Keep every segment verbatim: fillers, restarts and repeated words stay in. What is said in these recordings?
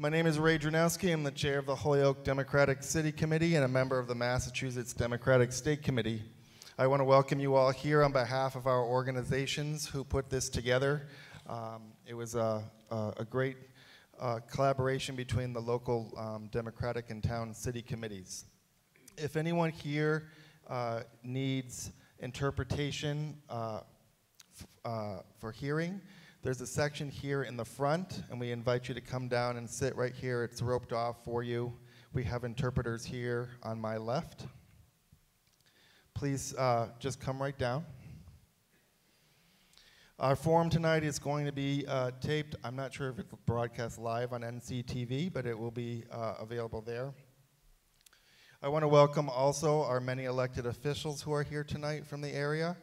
My name is Ray Dranowski. I'm the chair of the Holyoke Democratic City Committee and a member of the Massachusetts Democratic State Committee. I want to welcome you all here on behalf of our organizations who put this together. Um, it was a, a, a great uh, collaboration between the local um, Democratic and town city committees. If anyone here uh, needs interpretation uh, uh, for hearing, there's a section here in the front, and we invite you to come down and sit right here. It's roped off for you. We have interpreters here on my left. Please uh, just come right down. Our forum tonight is going to be uh, taped. I'm not sure if it's broadcast live on N C T V, but it will be uh, available there. I want to welcome also our many elected officials who are here tonight from the area.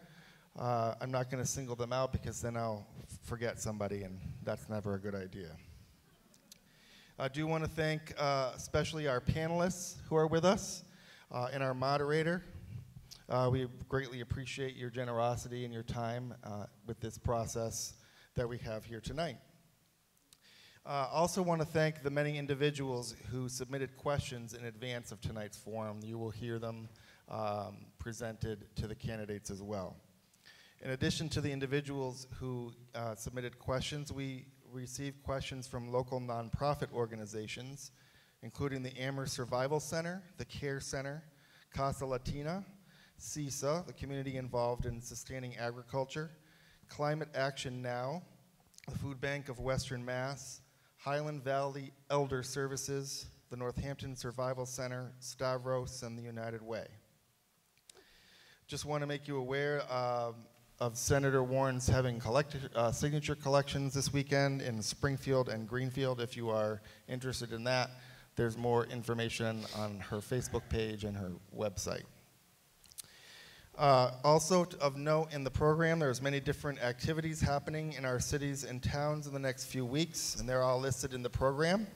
Uh, I'm not going to single them out because then I'll forget somebody, and that's never a good idea. I do want to thank uh, especially our panelists who are with us uh, and our moderator. Uh, we greatly appreciate your generosity and your time uh, with this process that we have here tonight. I uh, also want to thank the many individuals who submitted questions in advance of tonight's forum. You will hear them um, presented to the candidates as well. In addition to the individuals who uh, submitted questions, we received questions from local nonprofit organizations, including the Amherst Survival Center, the Care Center, Casa Latina, C I S A, the Community Involved in Sustaining Agriculture, Climate Action Now, the Food Bank of Western Mass, Highland Valley Elder Services, the Northampton Survival Center, Stavros, and the United Way. Just want to make you aware uh, of Senator Warren's having collected, uh, signature collections this weekend in Springfield and Greenfield. If you are interested in that, there's more information on her Facebook page and her website. Uh, also of note in the program, there's many different activities happening in our cities and towns in the next few weeks, and they're all listed in the program.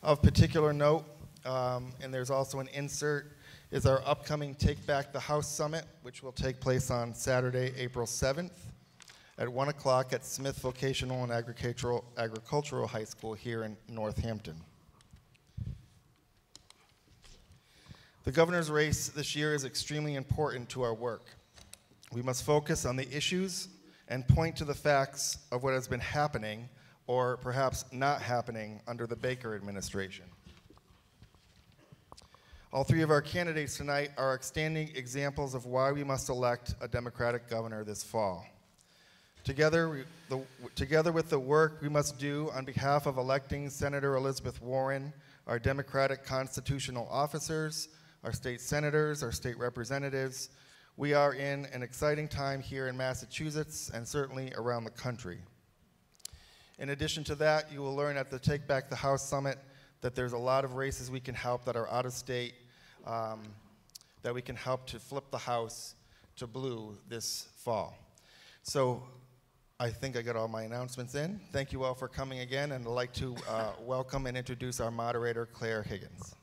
Of particular note, um, and there's also an insert, is our upcoming Take Back the House Summit, which will take place on Saturday, April seventh at one o'clock at Smith Vocational and Agricultural, Agricultural High School here in Northampton. The governor's race this year is extremely important to our work. We must focus on the issues and point to the facts of what has been happening, or perhaps not happening, under the Baker administration. All three of our candidates tonight are outstanding examples of why we must elect a Democratic governor this fall. Together, we, the, together with the work we must do on behalf of electing Senator Elizabeth Warren, our Democratic constitutional officers, our state senators, our state representatives, we are in an exciting time here in Massachusetts and certainly around the country. In addition to that, you will learn at the Take Back the House Summit that there's a lot of races we can help that are out of state, um, that we can help to flip the House to blue this fall. So I think I got all my announcements in. Thank you all for coming again, and I'd like to uh, welcome and introduce our moderator, Claire Higgins.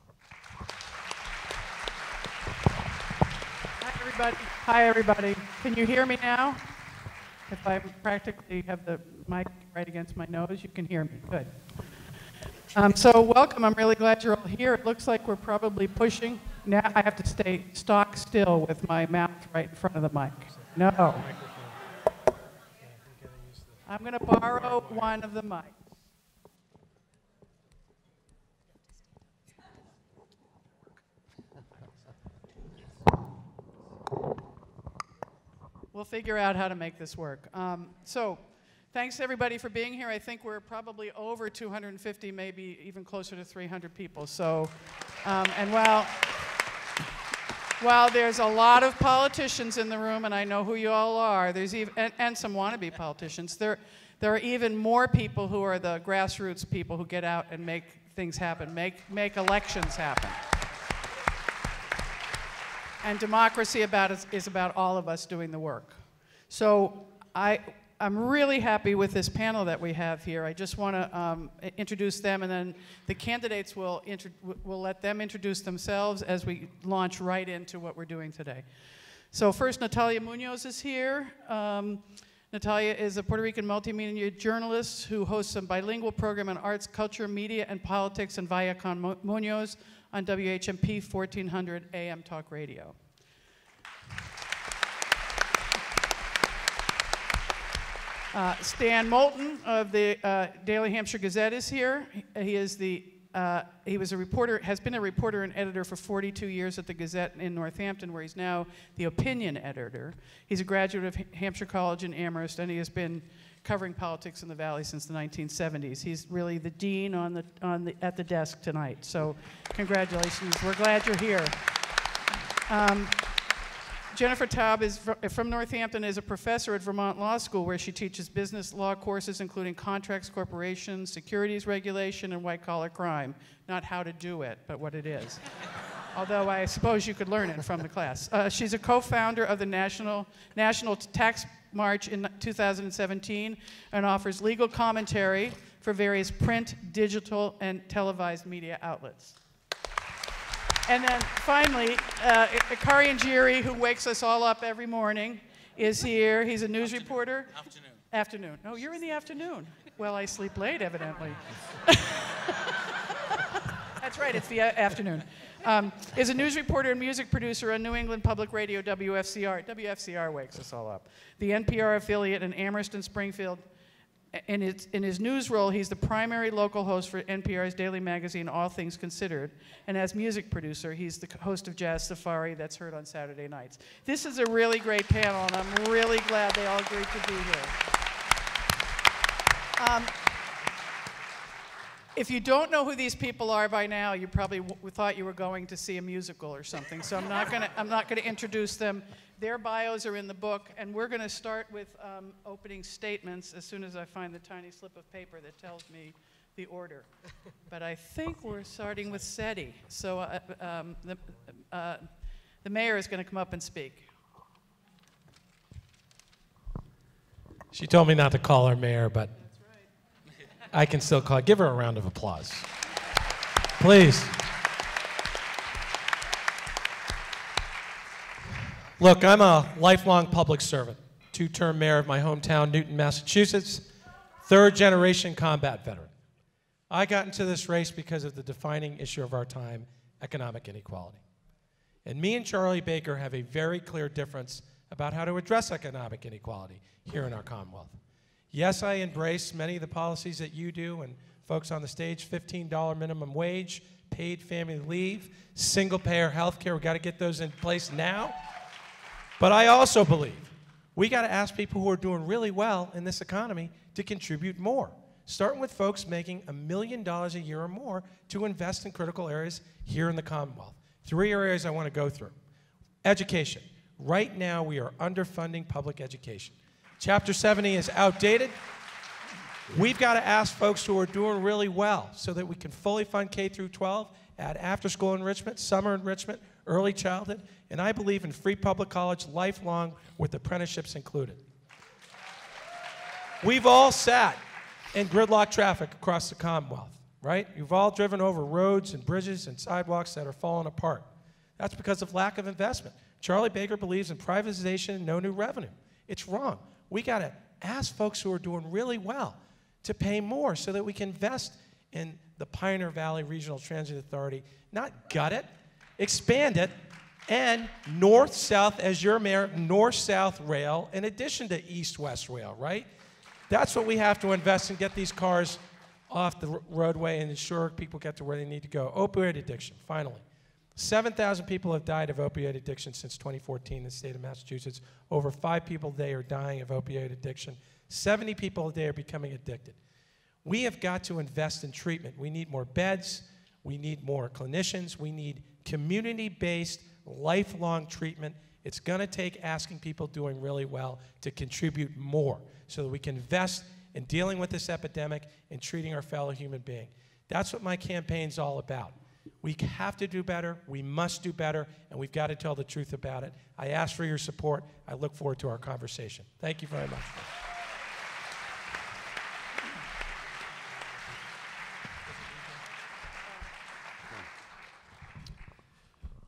Everybody. Hi, everybody. Can you hear me now? If I practically have the mic right against my nose, you can hear me. Good. Um, so welcome. I'm really glad you're all here. It looks like we're probably pushing. Now I have to stay stock still with my mouth right in front of the mic. No. I'm going to borrow one of the mics. We'll figure out how to make this work. Um, so thanks, everybody, for being here. I think we're probably over two hundred fifty, maybe even closer to three hundred people. So, um, and while, while there's a lot of politicians in the room, and I know who you all are, there's even, and, and some wannabe politicians, there, there are even more people who are the grassroots people who get out and make things happen, make, make elections happen. And democracy about is, is about all of us doing the work. So I, I'm really happy with this panel that we have here. I just want to um, introduce them, and then the candidates will, will let them introduce themselves as we launch right into what we're doing today. So first, Natalia Munoz is here. Um, Natalia is a Puerto Rican multimedia journalist who hosts a bilingual program on arts, culture, media, and politics in Viacom Muñoz on W H M P fourteen hundred A M Talk Radio. Uh, Stan Moulton of the uh, Daily Hampshire Gazette is here. He is the uh, he was a reporter, has been a reporter and editor for forty-two years at the Gazette in Northampton, where he's now the opinion editor. He's a graduate of H Hampshire College in Amherst, and he has been covering politics in the Valley since the nineteen seventies. He's really the dean on the on the at the desk tonight. So, congratulations. We're glad you're here. Um, Jennifer Taub is from Northampton, is a professor at Vermont Law School, where she teaches business law courses, including contracts, corporations, securities regulation, and white-collar crime. Not how to do it, but what it is. Although I suppose you could learn it from the class. Uh, she's a co-founder of the National, National Tax March in two thousand seventeen and offers legal commentary for various print, digital, and televised media outlets. And then finally, uh, Kari Injiri, who wakes us all up every morning, is here. He's a news afternoon. reporter. Afternoon. Afternoon. Oh, you're in the afternoon. Well, I sleep late, evidently. That's right, it's the afternoon. Um, is a news reporter and music producer on New England Public Radio, W F C R. W F C R wakes us all up. The N P R affiliate in Amherst and Springfield. In his, in his news role, he's the primary local host for N P R's daily magazine, All Things Considered. And as music producer, he's the host of Jazz Safari, that's heard on Saturday nights. This is a really great panel, and I'm really glad they all agreed to be here. Um, if you don't know who these people are by now, you probably w thought you were going to see a musical or something, so I'm not gonna, I'm not gonna introduce them. Their bios are in the book, and we're going to start with um, opening statements as soon as I find the tiny slip of paper that tells me the order. But I think we're starting with SETI. So uh, um, the, uh, the mayor is going to come up and speak. She told me not to call her mayor, but that's right. I can still call. Give her a round of applause, please. Look, I'm a lifelong public servant, two-term mayor of my hometown, Newton, Massachusetts, third-generation combat veteran. I got into this race because of the defining issue of our time, economic inequality. And me and Charlie Baker have a very clear difference about how to address economic inequality here in our Commonwealth. Yes, I embrace many of the policies that you do and folks on the stage, fifteen dollar minimum wage, paid family leave, single-payer health care. We've got to get those in place now. But I also believe we got to ask people who are doing really well in this economy to contribute more, starting with folks making a million dollars a year or more to invest in critical areas here in the Commonwealth. Three areas I want to go through. Education. Right now we are underfunding public education. Chapter seventy is outdated. We've got to ask folks who are doing really well so that we can fully fund K through twelve, add after-school enrichment, summer enrichment, early childhood, and I believe in free public college lifelong with apprenticeships included. We've all sat in gridlock traffic across the Commonwealth, right? You've all driven over roads and bridges and sidewalks that are falling apart. That's because of lack of investment. Charlie Baker believes in privatization and no new revenue. It's wrong. We gotta ask folks who are doing really well to pay more so that we can invest in the Pioneer Valley Regional Transit Authority, not gut it, expand it, and north-south, as your mayor, north-south rail in addition to east-west rail, right? That's what we have to invest in, get these cars off the roadway and ensure people get to where they need to go. Opioid addiction, finally. seven thousand people have died of opioid addiction since twenty fourteen in the state of Massachusetts. Over five people a day are dying of opioid addiction. seventy people a day are becoming addicted. We have got to invest in treatment. We need more beds. We need more clinicians. We need community-based, lifelong treatment. It's going to take asking people doing really well to contribute more so that we can invest in dealing with this epidemic and treating our fellow human being. That's what my campaign's all about. We have to do better, we must do better, and we've got to tell the truth about it. I ask for your support. I look forward to our conversation. Thank you very much.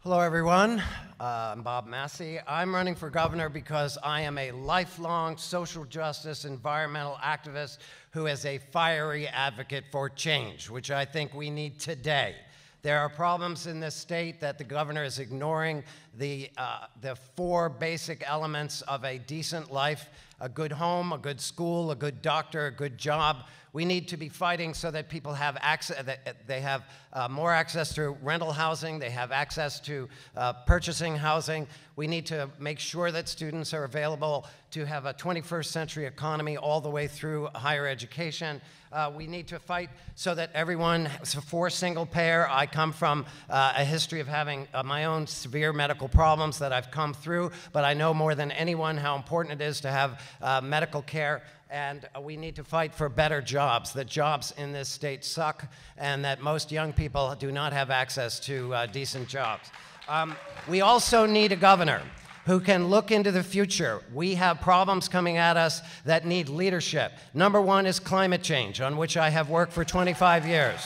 Hello, everyone. Uh, I'm Bob Massie. I'm running for governor because I am a lifelong social justice environmental activist who is a fiery advocate for change, which I think we need today. There are problems in this state that the governor is ignoring, the, uh, the four basic elements of a decent life: a good home, a good school, a good doctor, a good job. We need to be fighting so that people have access, that they have uh, more access to rental housing, they have access to uh, purchasing housing. We need to make sure that students are available to have a twenty-first century economy all the way through higher education. Uh, we need to fight so that everyone, for single payer, I come from uh, a history of having uh, my own severe medical problems that I've come through, but I know more than anyone how important it is to have uh, medical care. And we need to fight for better jobs. The jobs in this state suck, and that most young people do not have access to uh, decent jobs. Um, we also need a governor who can look into the future. We have problems coming at us that need leadership. Number one is climate change, on which I have worked for twenty-five years.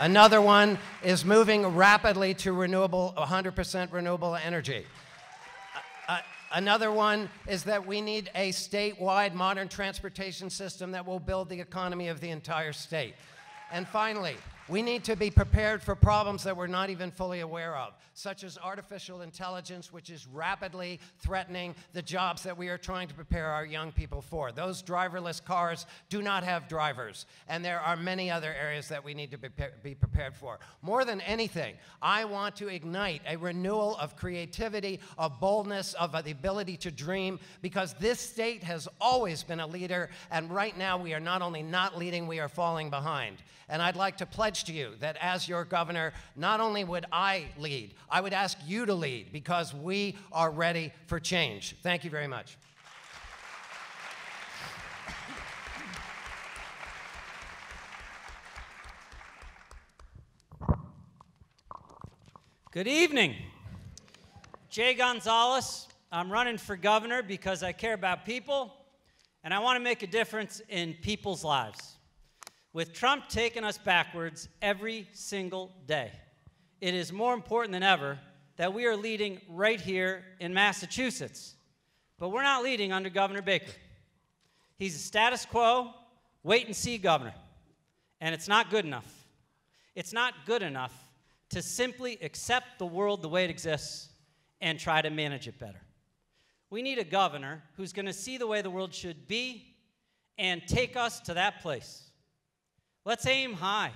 Another one is moving rapidly to renewable, one hundred percent renewable energy. Uh, Another one is that we need a statewide modern transportation system that will build the economy of the entire state. And finally, we need to be prepared for problems that we're not even fully aware of, such as artificial intelligence, which is rapidly threatening the jobs that we are trying to prepare our young people for. Those driverless cars do not have drivers, and there are many other areas that we need to be prepared for. More than anything, I want to ignite a renewal of creativity, of boldness, of the ability to dream, because this state has always been a leader, and right now we are not only not leading, we are falling behind. And I'd like to pledge to you that as your governor, not only would I lead, I would ask you to lead, because we are ready for change. Thank you very much. Good evening. Jay Gonzalez. I'm running for governor because I care about people and I want to make a difference in people's lives. With Trump taking us backwards every single day, it is more important than ever that we are leading right here in Massachusetts. But we're not leading under Governor Baker. He's a status quo, wait-and-see governor. And it's not good enough. It's not good enough to simply accept the world the way it exists and try to manage it better. We need a governor who's going to see the way the world should be and take us to that place. Let's aim high.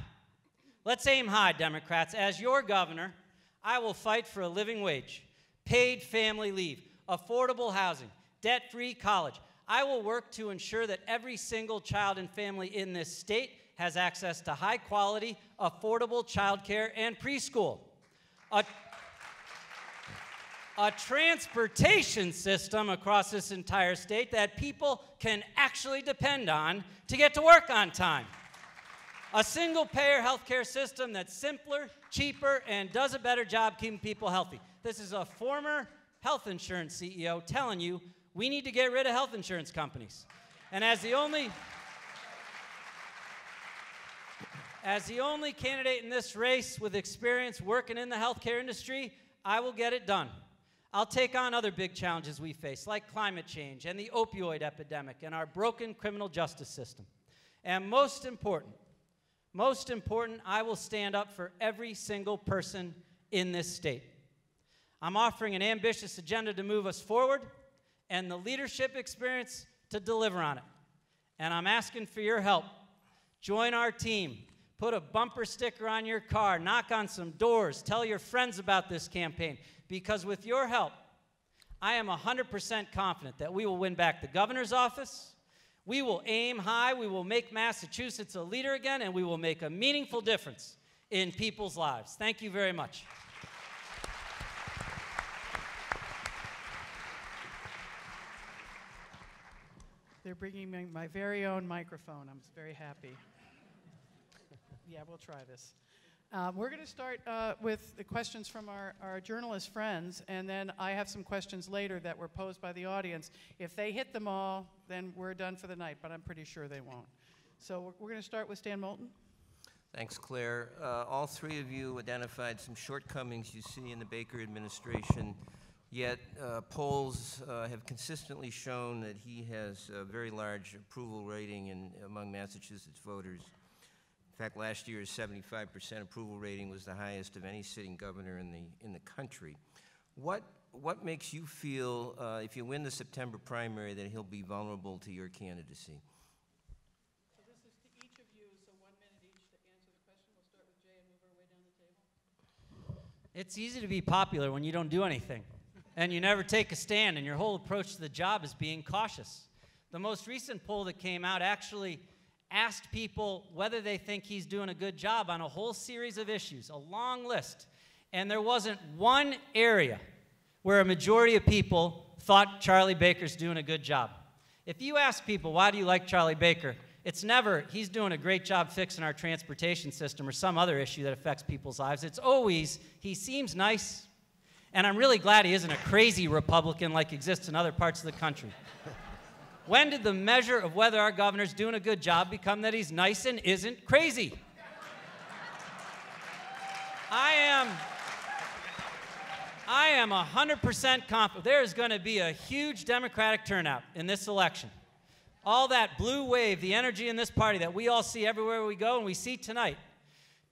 Let's aim high, Democrats. As your governor, I will fight for a living wage, paid family leave, affordable housing, debt-free college. I will work to ensure that every single child and family in this state has access to high-quality, affordable childcare and preschool. A, a transportation system across this entire state that people can actually depend on to get to work on time. A single-payer healthcare system that's simpler, cheaper, and does a better job keeping people healthy. This is a former health insurance C E O telling you we need to get rid of health insurance companies. And as the only, as the only candidate in this race with experience working in the healthcare industry, I will get it done. I'll take on other big challenges we face, like climate change and the opioid epidemic and our broken criminal justice system. And most important, Most important, I will stand up for every single person in this state. I'm offering an ambitious agenda to move us forward and the leadership experience to deliver on it. And I'm asking for your help. Join our team. Put a bumper sticker on your car. Knock on some doors. Tell your friends about this campaign. Because with your help, I am one hundred percent confident that we will win back the governor's office. We will aim high, we will make Massachusetts a leader again, and we will make a meaningful difference in people's lives. Thank you very much. They're bringing me my very own microphone. I'm very happy. Yeah, we'll try this. Um, we're going to start uh, with the questions from our, our journalist friends, and then I have some questions later that were posed by the audience. If they hit them all, then we're done for the night, but I'm pretty sure they won't. So we're, we're going to start with Stan Moulton. Thanks, Claire. Uh, all three of you identified some shortcomings you see in the Baker administration, yet uh, polls uh, have consistently shown that he has a very large approval rating in, among Massachusetts voters. In fact, last year's seventy-five percent approval rating was the highest of any sitting governor in the, in the country. What, what makes you feel, uh, if you win the September primary, that he'll be vulnerable to your candidacy? It's easy to be popular when you don't do anything and you never take a stand, and your whole approach to the job is being cautious. The most recent poll that came out actually asked people whether they think he's doing a good job on a whole series of issues, a long list, and there wasn't one area where a majority of people thought Charlie Baker's doing a good job. If you ask people, why do you like Charlie Baker? It's never, he's doing a great job fixing our transportation system or some other issue that affects people's lives. It's always, he seems nice, and I'm really glad he isn't a crazy Republican like exists in other parts of the country. When did the measure of whether our governor's doing a good job become that he's nice and isn't crazy? I am, I am one hundred percent confident there is going to be a huge Democratic turnout in this election. All that blue wave, the energy in this party that we all see everywhere we go and we see tonight,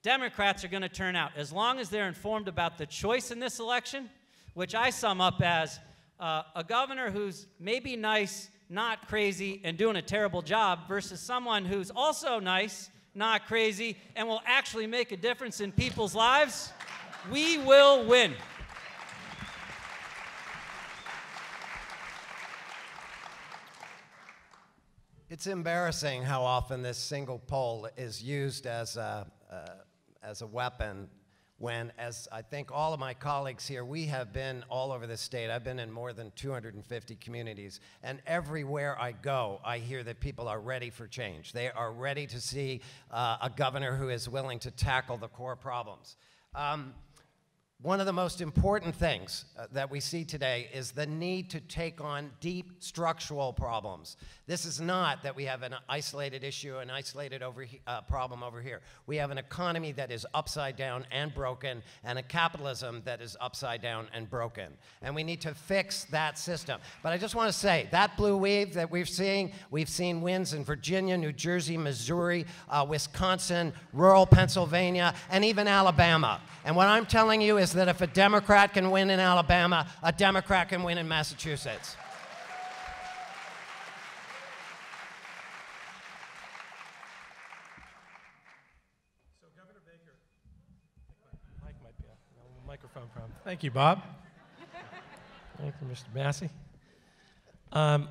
Democrats are going to turn out. As long as they're informed about the choice in this election, which I sum up as uh, a governor who's maybe nice, not crazy, and doing a terrible job versus someone who's also nice, not crazy, and will actually make a difference in people's lives, we will win. It's embarrassing how often this single poll is used as a, uh, as a weapon when, as I think all of my colleagues here, we have been all over the state. I've been in more than two hundred fifty communities, and everywhere I go, I hear that people are ready for change. They are ready to see uh, a governor who is willing to tackle the core problems. Um, One of the most important things uh, that we see today is the need to take on deep structural problems. This is not that we have an isolated issue, an isolated over uh, problem over here. We have an economy that is upside down and broken, and a capitalism that is upside down and broken. And we need to fix that system. But I just want to say, that blue wave that we're seeing, we've seen wins in Virginia, New Jersey, Missouri, uh, Wisconsin, rural Pennsylvania, and even Alabama. And what I'm telling you is that if a Democrat can win in Alabama, a Democrat can win in Massachusetts. So Governor Baker, my mic might be a microphone problem. Thank you, Bob. Thank you, Mister Massie. Um,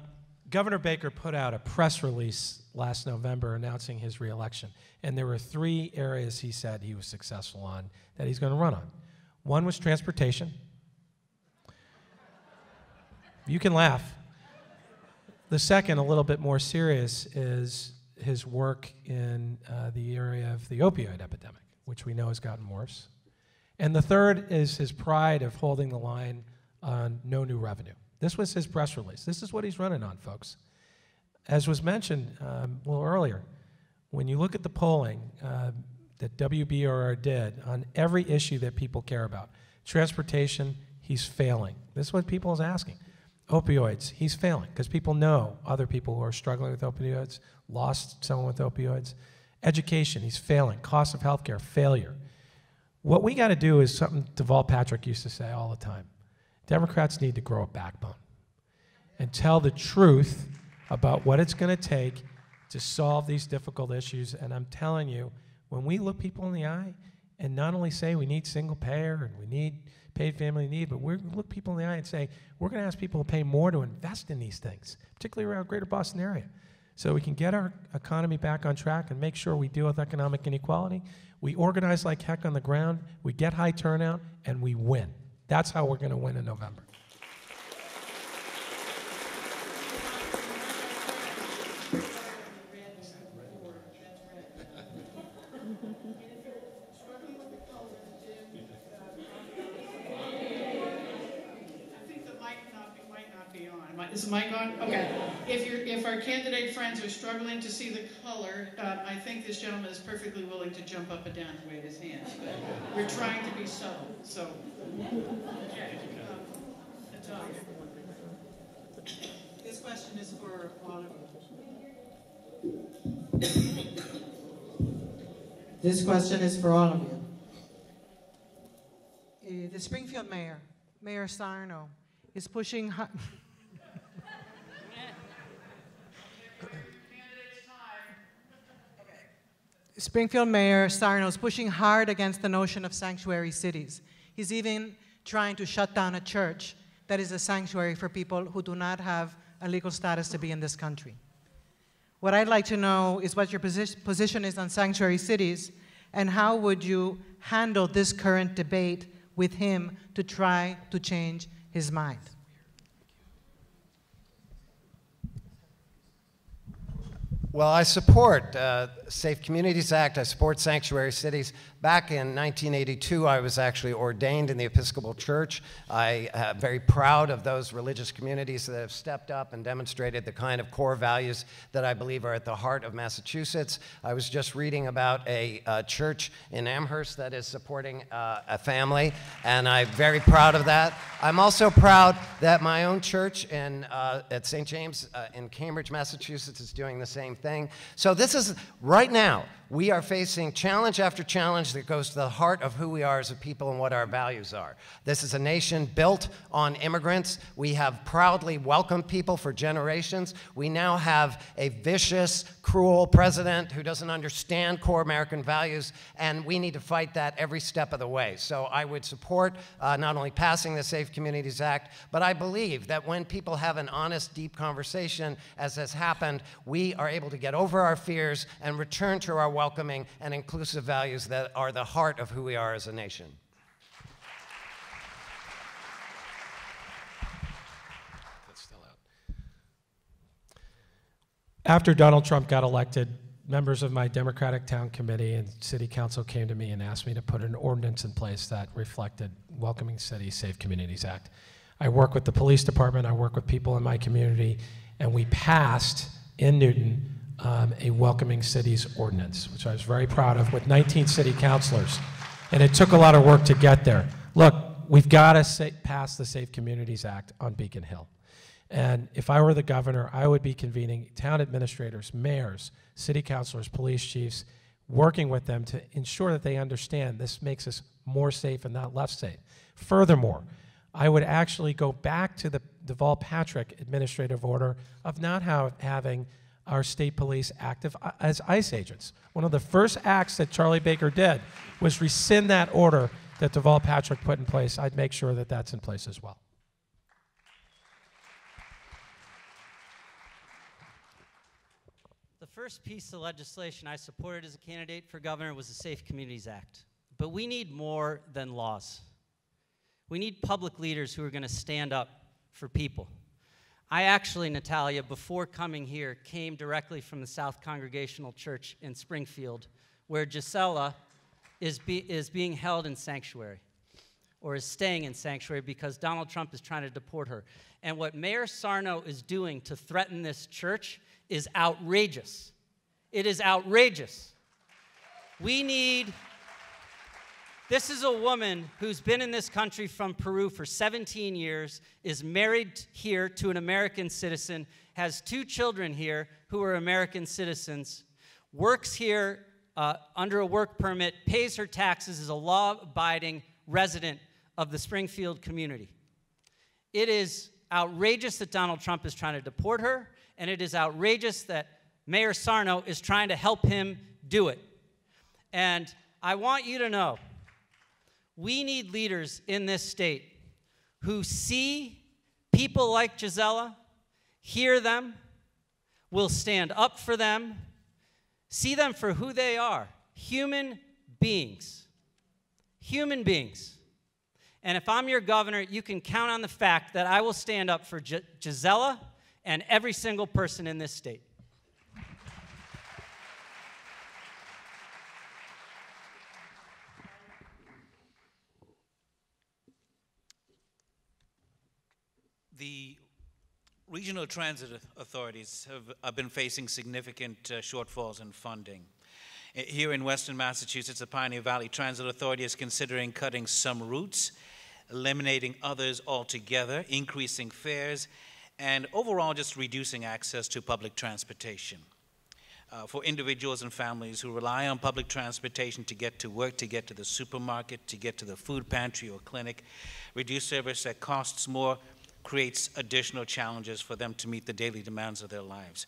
Governor Baker put out a press release last November announcing his reelection, and there were three areas he said he was successful on that he's going to run on. One was transportation. You can laugh. The second, a little bit more serious, is his work in uh, the area of the opioid epidemic, which we know has gotten worse. And the third is his pride of holding the line on no new revenue. This was his press release. This is what he's running on, folks. As was mentioned um, a little earlier, when you look at the polling, uh, that W B R R did on every issue that people care about. Transportation, he's failing. This is what people is asking. Opioids, he's failing, because people know other people who are struggling with opioids, lost someone with opioids. Education, he's failing. Cost of healthcare, failure. What we gotta do is something Deval Patrick used to say all the time. Democrats need to grow a backbone and tell the truth about what it's gonna take to solve these difficult issues, and I'm telling you, when we look people in the eye and not only say we need single payer and we need paid family need, but we look people in the eye and say, we're gonna ask people to pay more to invest in these things, particularly around greater Boston area. So we can get our economy back on track and make sure we deal with economic inequality. We organize like heck on the ground, we get high turnout, and we win. That's how we're gonna win in November. Is the mic on? Okay. Yeah. If you're, if our candidate friends are struggling to see the color, uh, I think this gentleman is perfectly willing to jump up and down and wave his hand. But we're trying to be subtle, so. Okay. Um, this question is for all of you. This question is for all of you. Uh, the Springfield mayor, Mayor Sarno, is pushing hard. Springfield Mayor Sarno is pushing hard against the notion of sanctuary cities. He's even trying to shut down a church that is a sanctuary for people who do not have a legal status to be in this country. What I'd like to know is what your posi- position is on sanctuary cities, and how would you handle this current debate with him to try to change his mind? Well, I support uh, Safe Communities Act. I support sanctuary cities. Back in nineteen eighty-two, I was actually ordained in the Episcopal Church. I'm uh, very proud of those religious communities that have stepped up and demonstrated the kind of core values that I believe are at the heart of Massachusetts. I was just reading about a uh, church in Amherst that is supporting uh, a family, and I'm very proud of that. I'm also proud that my own church in, uh, at Saint James uh, in Cambridge, Massachusetts is doing the same thing. thing. So this is, right now, we are facing challenge after challenge that goes to the heart of who we are as a people and what our values are. This is a nation built on immigrants. We have proudly welcomed people for generations. We now have a vicious, cruel president who doesn't understand core American values, and we need to fight that every step of the way. So I would support uh, not only passing the Safe Communities Act, but I believe that when people have an honest, deep conversation, as has happened, we are able to get over our fears and return to our welcoming and inclusive values that are the heart of who we are as a nation. That's still out. After Donald Trump got elected, members of my Democratic Town Committee and City Council came to me and asked me to put an ordinance in place that reflected Welcoming Cities, Safe Communities Act. I work with the police department, I work with people in my community, and we passed in Newton um, a Welcoming Cities ordinance, which I was very proud of, with nineteen city councilors. And it took a lot of work to get there. Look, we've got to pass the Safe Communities Act on Beacon Hill. And if I were the governor, I would be convening town administrators, mayors, city councilors, police chiefs, working with them to ensure that they understand this makes us more safe and not less safe. Furthermore, I would actually go back to the Deval Patrick administrative order of not have, having our state police active as ICE agents. One of the first acts that Charlie Baker did was rescind that order that Deval Patrick put in place. I'd make sure that that's in place as well. The first piece of legislation I supported as a candidate for governor was the Safe Communities Act. But we need more than laws. We need public leaders who are going to stand up for people. I actually, Natalia, before coming here, came directly from the South Congregational Church in Springfield, where Gisela is, be, is being held in sanctuary, or is staying in sanctuary because Donald Trump is trying to deport her. And what Mayor Sarno is doing to threaten this church is outrageous. It is outrageous. We need... This is a woman who's been in this country from Peru for seventeen years, is married here to an American citizen, has two children here who are American citizens, works here uh, under a work permit, pays her taxes, is a law-abiding resident of the Springfield community. It is outrageous that Donald Trump is trying to deport her, and it is outrageous that Mayor Sarno is trying to help him do it. And I want you to know, we need leaders in this state who see people like Gisela, hear them, will stand up for them, see them for who they are, human beings, human beings. And if I'm your governor, you can count on the fact that I will stand up for G- Gisela and every single person in this state. The regional transit authorities have, have been facing significant uh, shortfalls in funding. Here in Western Massachusetts, the Pioneer Valley Transit Authority is considering cutting some routes, eliminating others altogether, increasing fares, and overall just reducing access to public transportation. Uh, for individuals and families who rely on public transportation to get to work, to get to the supermarket, to get to the food pantry or clinic, reduced service that costs more creates additional challenges for them to meet the daily demands of their lives.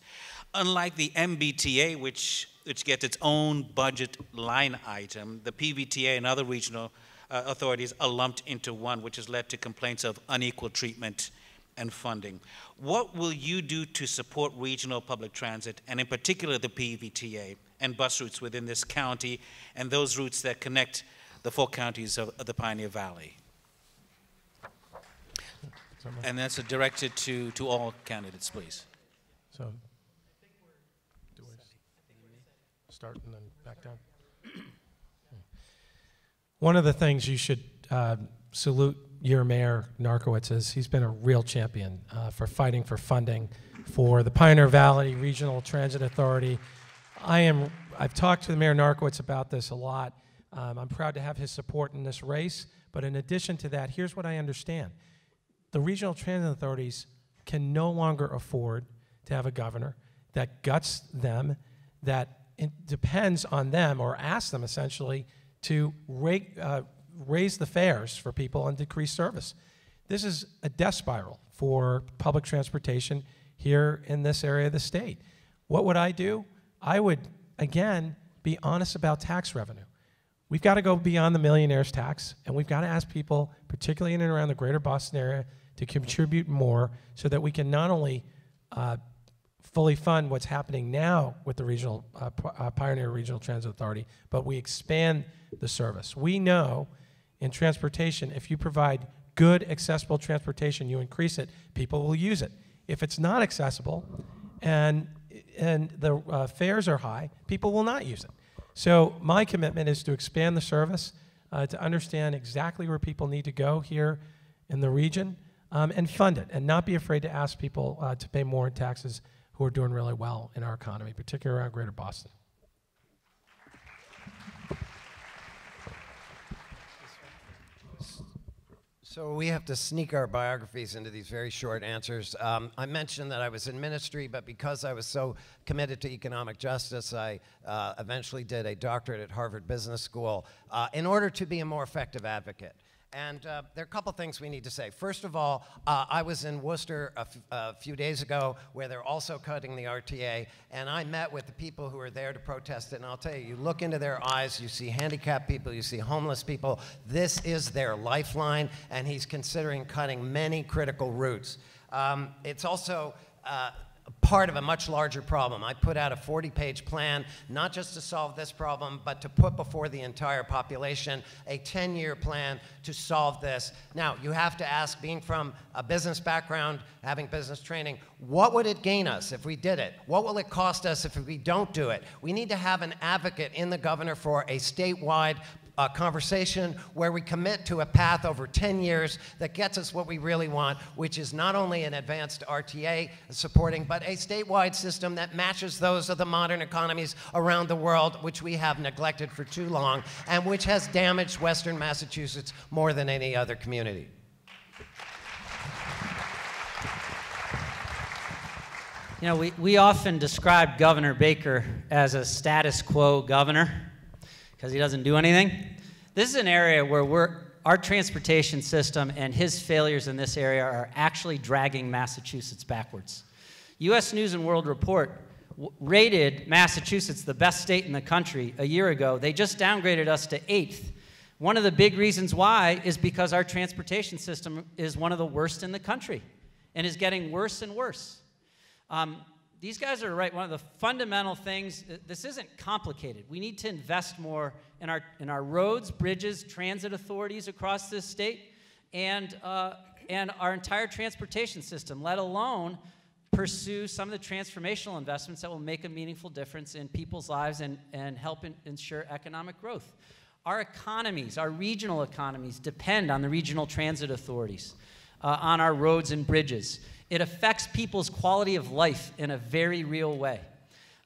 Unlike the M B T A, which, which gets its own budget line item, the P V T A and other regional uh, authorities are lumped into one, which has led to complaints of unequal treatment and funding. What will you do to support regional public transit, and in particular the P V T A and bus routes within this county, and those routes that connect the four counties of, of the Pioneer Valley? And that's directed to, to all candidates, please. So, do we start and then back down? One of the things you should uh, salute your Mayor Narkewicz is he's been a real champion uh, for fighting for funding for the Pioneer Valley Regional Transit Authority. I am, I've talked to the Mayor Narkewicz about this a lot. Um, I'm proud to have his support in this race, but in addition to that, here's what I understand. The regional transit authorities can no longer afford to have a governor that guts them, that depends on them or asks them essentially to ra uh, raise the fares for people and decrease service. This is a death spiral for public transportation here in this area of the state. What would I do? I would, again, be honest about tax revenue. We've got to go beyond the millionaire's tax, and we've got to ask people, particularly in and around the greater Boston area, to contribute more so that we can not only uh, fully fund what's happening now with the regional uh, uh, Pioneer Regional Transit Authority, but we expand the service. We know in transportation, if you provide good, accessible transportation, you increase it, people will use it. If it's not accessible and, and the uh, fares are high, people will not use it. So my commitment is to expand the service, uh, to understand exactly where people need to go here in the region, um, and fund it, and not be afraid to ask people uh, to pay more in taxes who are doing really well in our economy, particularly around Greater Boston. So we have to sneak our biographies into these very short answers. Um, I mentioned that I was in ministry, but because I was so committed to economic justice, I uh, eventually did a doctorate at Harvard Business School uh, in order to be a more effective advocate. And uh, there are a couple things we need to say. First of all, uh, I was in Worcester a, a few days ago where they're also cutting the R T A, and I met with the people who were there to protest it, and I'll tell you, you look into their eyes, you see handicapped people, you see homeless people. This is their lifeline, and he's considering cutting many critical routes. Um, it's also uh, part of a much larger problem. I put out a forty page plan, not just to solve this problem, but to put before the entire population a ten year plan to solve this. Now, you have to ask, being from a business background, having business training, what would it gain us if we did it? What will it cost us if we don't do it? We need to have an advocate in the governor for a statewide a conversation where we commit to a path over ten years that gets us what we really want, which is not only an advanced R T A supporting, but a statewide system that matches those of the modern economies around the world, which we have neglected for too long, and which has damaged Western Massachusetts more than any other community. You know, we, we often describe Governor Baker as a status quo governor, because he doesn't do anything. This is an area where we're, our transportation system and his failures in this area are actually dragging Massachusetts backwards. U S News and World Report rated Massachusetts the best state in the country a year ago. They just downgraded us to eighth. One of the big reasons why is because our transportation system is one of the worst in the country and is getting worse and worse. Um, These guys are right. One of the fundamental things, this isn't complicated. We need to invest more in our, in our roads, bridges, transit authorities across this state, and, uh, and our entire transportation system, let alone pursue some of the transformational investments that will make a meaningful difference in people's lives and, and help in, ensure economic growth. Our economies, our regional economies, depend on the regional transit authorities, uh, on our roads and bridges. It affects people's quality of life in a very real way.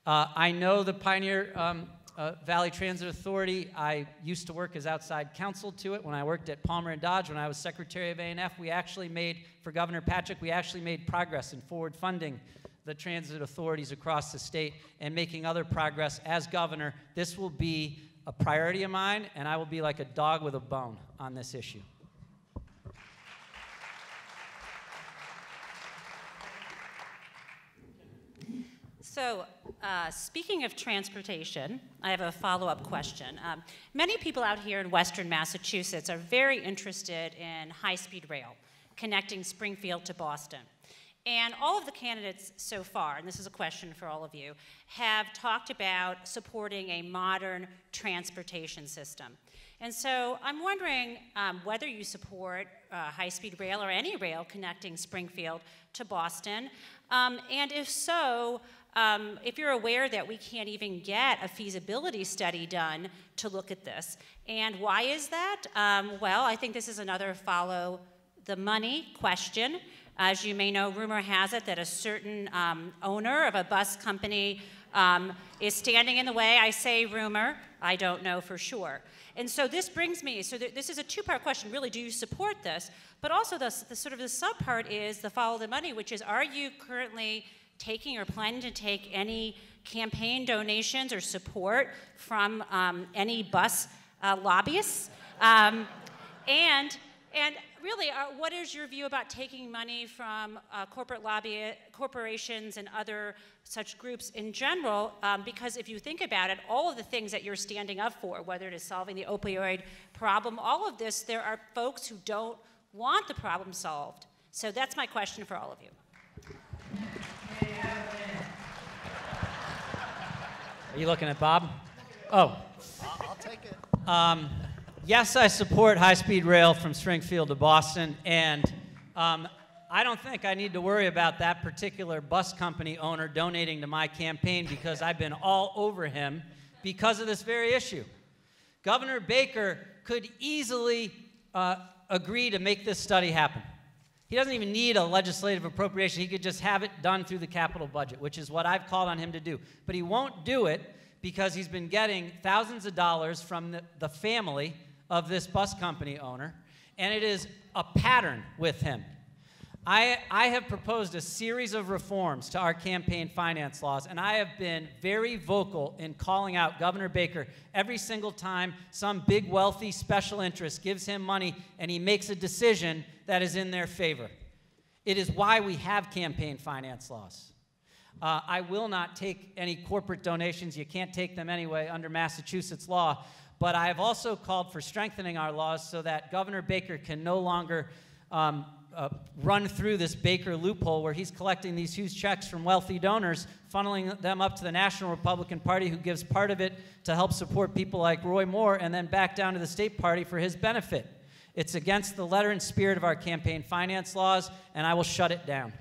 Uh, I know the Pioneer um, uh, Valley Transit Authority. I used to work as outside counsel to it when I worked at Palmer and Dodge. When I was Secretary of A N F, we actually made, for Governor Patrick, we actually made progress in forward funding the transit authorities across the state and making other progress. As governor, this will be a priority of mine, and I will be like a dog with a bone on this issue. So, uh, speaking of transportation, I have a follow-up question. Um, many people out here in Western Massachusetts are very interested in high-speed rail, connecting Springfield to Boston. And all of the candidates so far, and this is a question for all of you, have talked about supporting a modern transportation system. And so I'm wondering um, whether you support uh, high-speed rail or any rail connecting Springfield to Boston. Um, and if so, um, if you're aware that we can't even get a feasibility study done to look at this. And why is that? Um, well, I think this is another follow the money question. As you may know, rumor has it that a certain um, owner of a bus company um, is standing in the way. I say rumor. I don't know for sure. And so this brings me, so th this is a two-part question, really, do you support this? But also the, the sort of the sub-part is the follow the money, which is, are you currently taking or planning to take any campaign donations or support from um, any bus uh, lobbyists? Um, and, and really, uh, what is your view about taking money from uh, corporate lobby corporations and other such groups in general? Um, because if you think about it, all of the things that you're standing up for, whether it is solving the opioid problem, all of this, there are folks who don't want the problem solved. So that's my question for all of you. Are you looking at Bob? Oh. I'll take it. Um, Yes, I support high-speed rail from Springfield to Boston, and um, I don't think I need to worry about that particular bus company owner donating to my campaign because I've been all over him because of this very issue. Governor Baker could easily uh, agree to make this study happen. He doesn't even need a legislative appropriation. He could just have it done through the capital budget, which is what I've called on him to do. But he won't do it because he's been getting thousands of dollars from the, the family of this bus company owner, and it is a pattern with him. I, I have proposed a series of reforms to our campaign finance laws, and I have been very vocal in calling out Governor Baker every single time some big, wealthy special interest gives him money and he makes a decision that is in their favor. It is why we have campaign finance laws. Uh, I will not take any corporate donations. You can't take them anyway under Massachusetts law. But I have also called for strengthening our laws so that Governor Baker can no longer um, uh, run through this Baker loophole where he's collecting these huge checks from wealthy donors, funneling them up to the National Republican Party, who gives part of it to help support people like Roy Moore, and then back down to the state party for his benefit. It's against the letter and spirit of our campaign finance laws, and I will shut it down.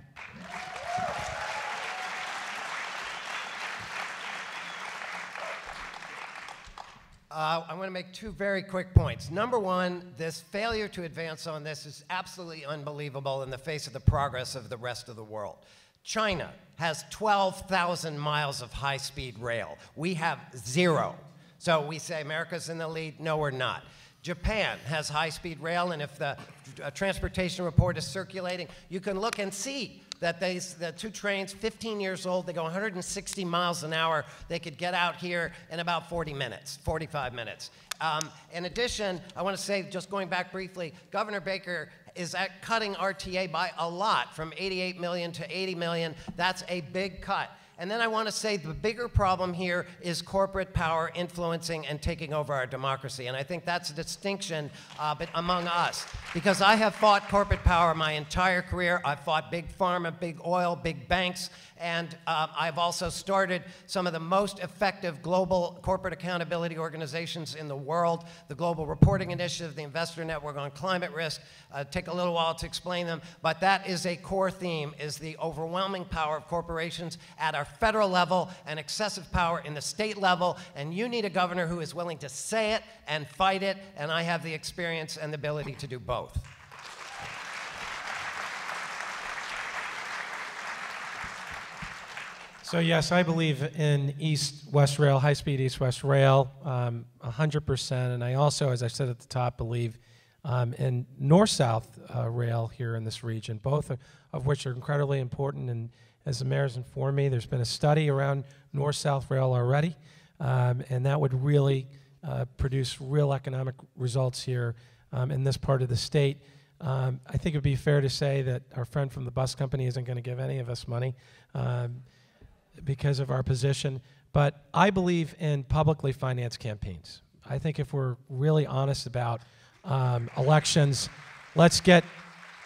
Uh, I'm going to make two very quick points. Number one, this failure to advance on this is absolutely unbelievable in the face of the progress of the rest of the world. China has twelve thousand miles of high-speed rail. We have zero. So we say America's in the lead. No, we're not. Japan has high-speed rail, and if the uh, transportation report is circulating, you can look and see that they, the two trains, fifteen years old, they go one hundred sixty miles an hour. They could get out here in about forty minutes, forty-five minutes. Um, in addition, I want to say, just going back briefly, Governor Baker is at cutting R T A by a lot, from eighty-eight million to eighty million. That's a big cut. And then I want to say the bigger problem here is corporate power influencing and taking over our democracy. And I think that's a distinction uh, but among us. Because I have fought corporate power my entire career. I've fought big pharma, big oil, big banks. And uh, I've also started some of the most effective global corporate accountability organizations in the world, the Global Reporting Initiative, the Investor Network on Climate Risk. Uh, take a little while to explain them, but that is a core theme, is the overwhelming power of corporations at our federal level and excessive power in the state level, and you need a governor who is willing to say it and fight it, and I have the experience and the ability to do both. So yes, I believe in East-West Rail, high-speed East-West Rail, um, one hundred percent. And I also, as I said at the top, believe um, in North-South uh, Rail here in this region, both of, of which are incredibly important. And as the mayor's informed me, there's been a study around North-South Rail already, um, and that would really uh, produce real economic results here um, in this part of the state. Um, I think it would be fair to say that our friend from the bus company isn't going to give any of us money um, because of our position. But I believe in publicly financed campaigns. I think if we're really honest about um, elections, let's get,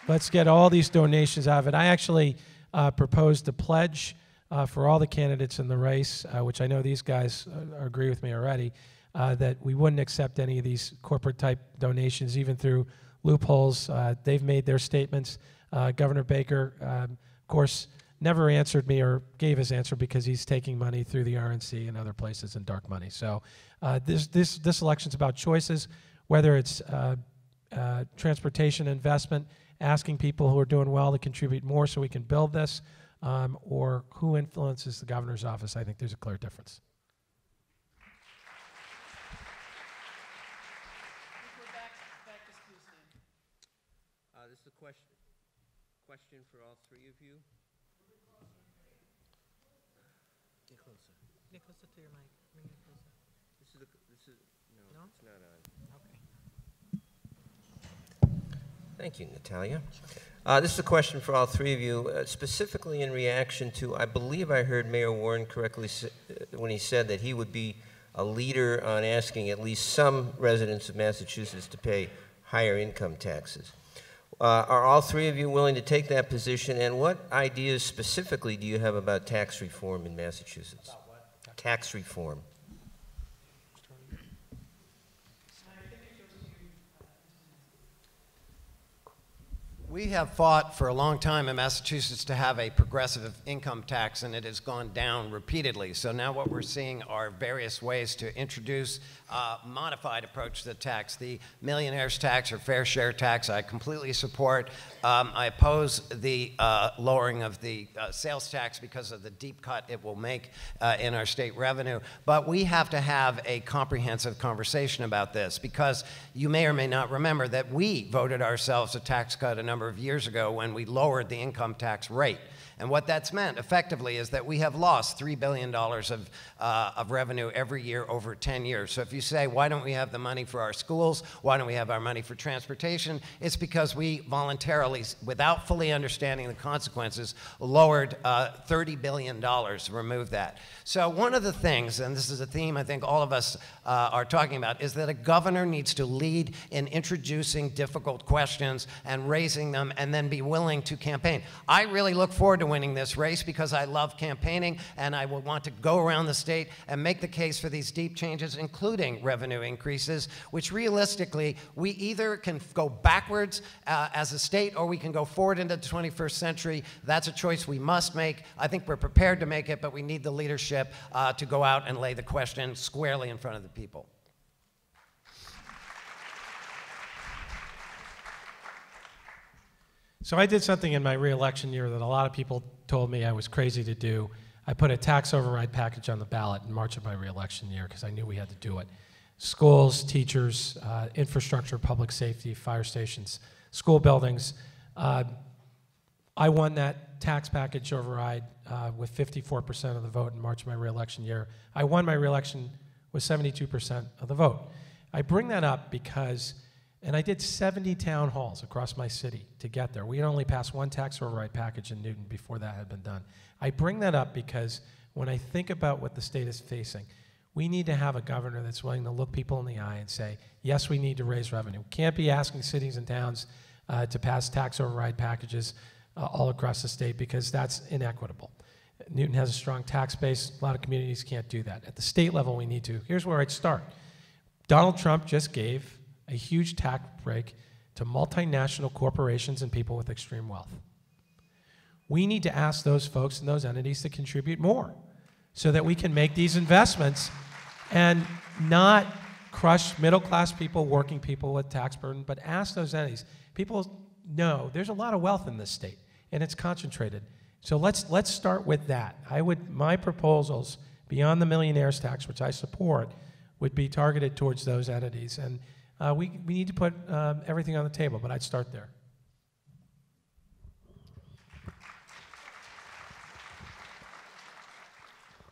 let's get all these donations out of it. I actually uh, proposed a pledge uh, for all the candidates in the race, uh, which I know these guys uh, agree with me already, uh, that we wouldn't accept any of these corporate-type donations, even through loopholes. Uh, they've made their statements. Uh, Governor Baker, um, of course, never answered me or gave his answer because he's taking money through the R N C and other places and dark money. So uh, this, this, this election's about choices, whether it's uh, uh, transportation investment, asking people who are doing well to contribute more so we can build this, um, or who influences the governor's office. I think there's a clear difference. Question for all three of you. Get closer. Get closer to your mic. Bring it closer. This is a, this is no, no, it's not on. Okay. Thank you, Natalia. Sure. Uh, this is a question for all three of you, uh, specifically in reaction to, I believe I heard Mayor Warren correctly uh, when he said that he would be a leader on asking at least some residents of Massachusetts to pay higher income taxes. Uh, are all three of you willing to take that position, and what ideas specifically do you have about tax reform in Massachusetts? About what? Tax reform. We have fought for a long time in Massachusetts to have a progressive income tax, and it has gone down repeatedly. So now what we're seeing are various ways to introduce a modified approach to the tax. The millionaire's tax or fair share tax I completely support. Um, I oppose the uh, lowering of the uh, sales tax because of the deep cut it will make uh, in our state revenue. But we have to have a comprehensive conversation about this, because you may or may not remember that we voted ourselves a tax cut a number of years ago when we lowered the income tax rate. And what that's meant effectively is that we have lost three billion dollars of, uh, of revenue every year over ten years. So if you say, why don't we have the money for our schools? Why don't we have our money for transportation? It's because we voluntarily, without fully understanding the consequences, lowered uh, thirty billion dollars to remove that. So one of the things, and this is a theme I think all of us uh, are talking about, is that a governor needs to lead in introducing difficult questions and raising them and then be willing to campaign. I really look forward to winning this race because I love campaigning, and I will want to go around the state and make the case for these deep changes, including revenue increases, which realistically we either can go backwards uh, as a state, or we can go forward into the twenty-first century. That's a choice we must make. I think we're prepared to make it, but we need the leadership uh, to go out and lay the question squarely in front of the people. So I did something in my re-election year that a lot of people told me I was crazy to do. I put a tax override package on the ballot in March of my re-election year because I knew we had to do it. Schools, teachers, uh, infrastructure, public safety, fire stations, school buildings. Uh, I won that tax package override uh, with fifty-four percent of the vote in March of my re-election year. I won my re-election with seventy-two percent of the vote. I bring that up because, and I did seventy town halls across my city to get there. We had only passed one tax override package in Newton before that had been done. I bring that up because when I think about what the state is facing, we need to have a governor that's willing to look people in the eye and say, yes, we need to raise revenue. We can't be asking cities and towns uh, to pass tax override packages uh, all across the state, because that's inequitable. Newton has a strong tax base. A lot of communities can't do that. At the state level, we need to. Here's where I'd start. Donald Trump just gave a huge tax break to multinational corporations and people with extreme wealth. We need to ask those folks and those entities to contribute more so that we can make these investments and not crush middle-class people, working people with tax burden, but ask those entities. People know there's a lot of wealth in this state, and it's concentrated. So let's let's start with that. I would my proposals beyond the millionaire's tax, which I support, would be targeted towards those entities, and uh, we we need to put uh, everything on the table. But I'd start there.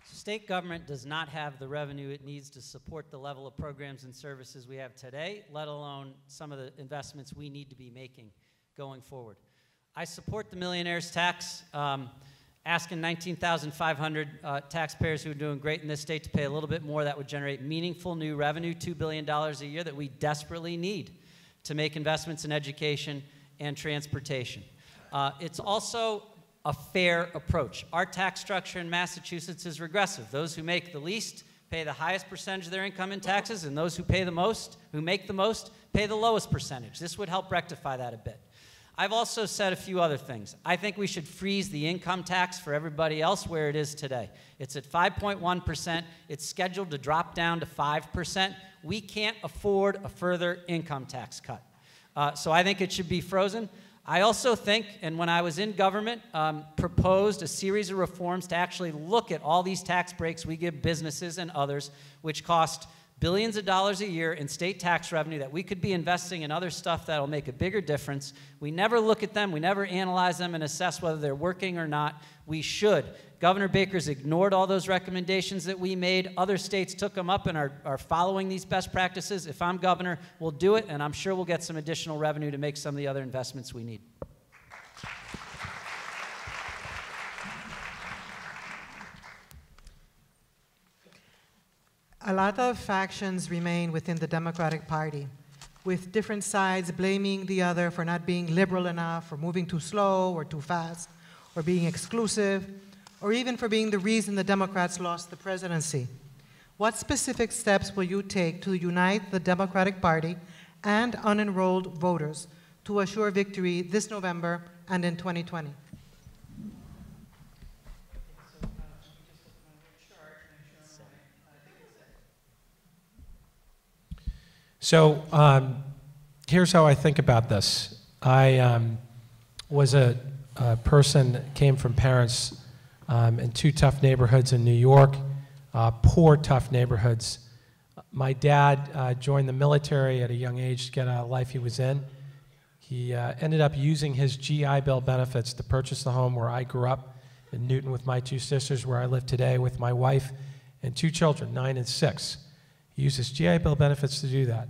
State government does not have the revenue it needs to support the level of programs and services we have today, let alone some of the investments we need to be making going forward. I support the millionaire's tax, um, asking nineteen thousand five hundred uh, taxpayers who are doing great in this state to pay a little bit more. That would generate meaningful new revenue, two billion dollars a year that we desperately need to make investments in education and transportation. Uh, it's also a fair approach. Our tax structure in Massachusetts is regressive. Those who make the least pay the highest percentage of their income in taxes, and those who pay the most, who make the most, pay the lowest percentage. This would help rectify that a bit. I've also said a few other things. I think we should freeze the income tax for everybody else where it is today. It's at five point one percent. It's scheduled to drop down to five percent. We can't afford a further income tax cut. Uh, so I think it should be frozen. I also think, and when I was in government, um, proposed a series of reforms to actually look at all these tax breaks we give businesses and others, which cost billions of dollars a year in state tax revenue that we could be investing in other stuff that'll make a bigger difference. We never look at them, we never analyze them and assess whether they're working or not. We should. Governor Baker's ignored all those recommendations that we made. Other states took them up and are, are following these best practices. If I'm governor, we'll do it, and I'm sure we'll get some additional revenue to make some of the other investments we need. A lot of factions remain within the Democratic Party, with different sides blaming the other for not being liberal enough, for moving too slow or too fast, or being exclusive, or even for being the reason the Democrats lost the presidency. What specific steps will you take to unite the Democratic Party and unenrolled voters to assure victory this November and in twenty twenty? So um, here's how I think about this. I um, was a, a person, came from parents Um, in two tough neighborhoods in New York, uh, poor, tough neighborhoods. My dad uh, joined the military at a young age to get out of the life he was in. He uh, ended up using his G I Bill benefits to purchase the home where I grew up in Newton with my two sisters, where I live today with my wife and two children, nine and six. He used his G I Bill benefits to do that.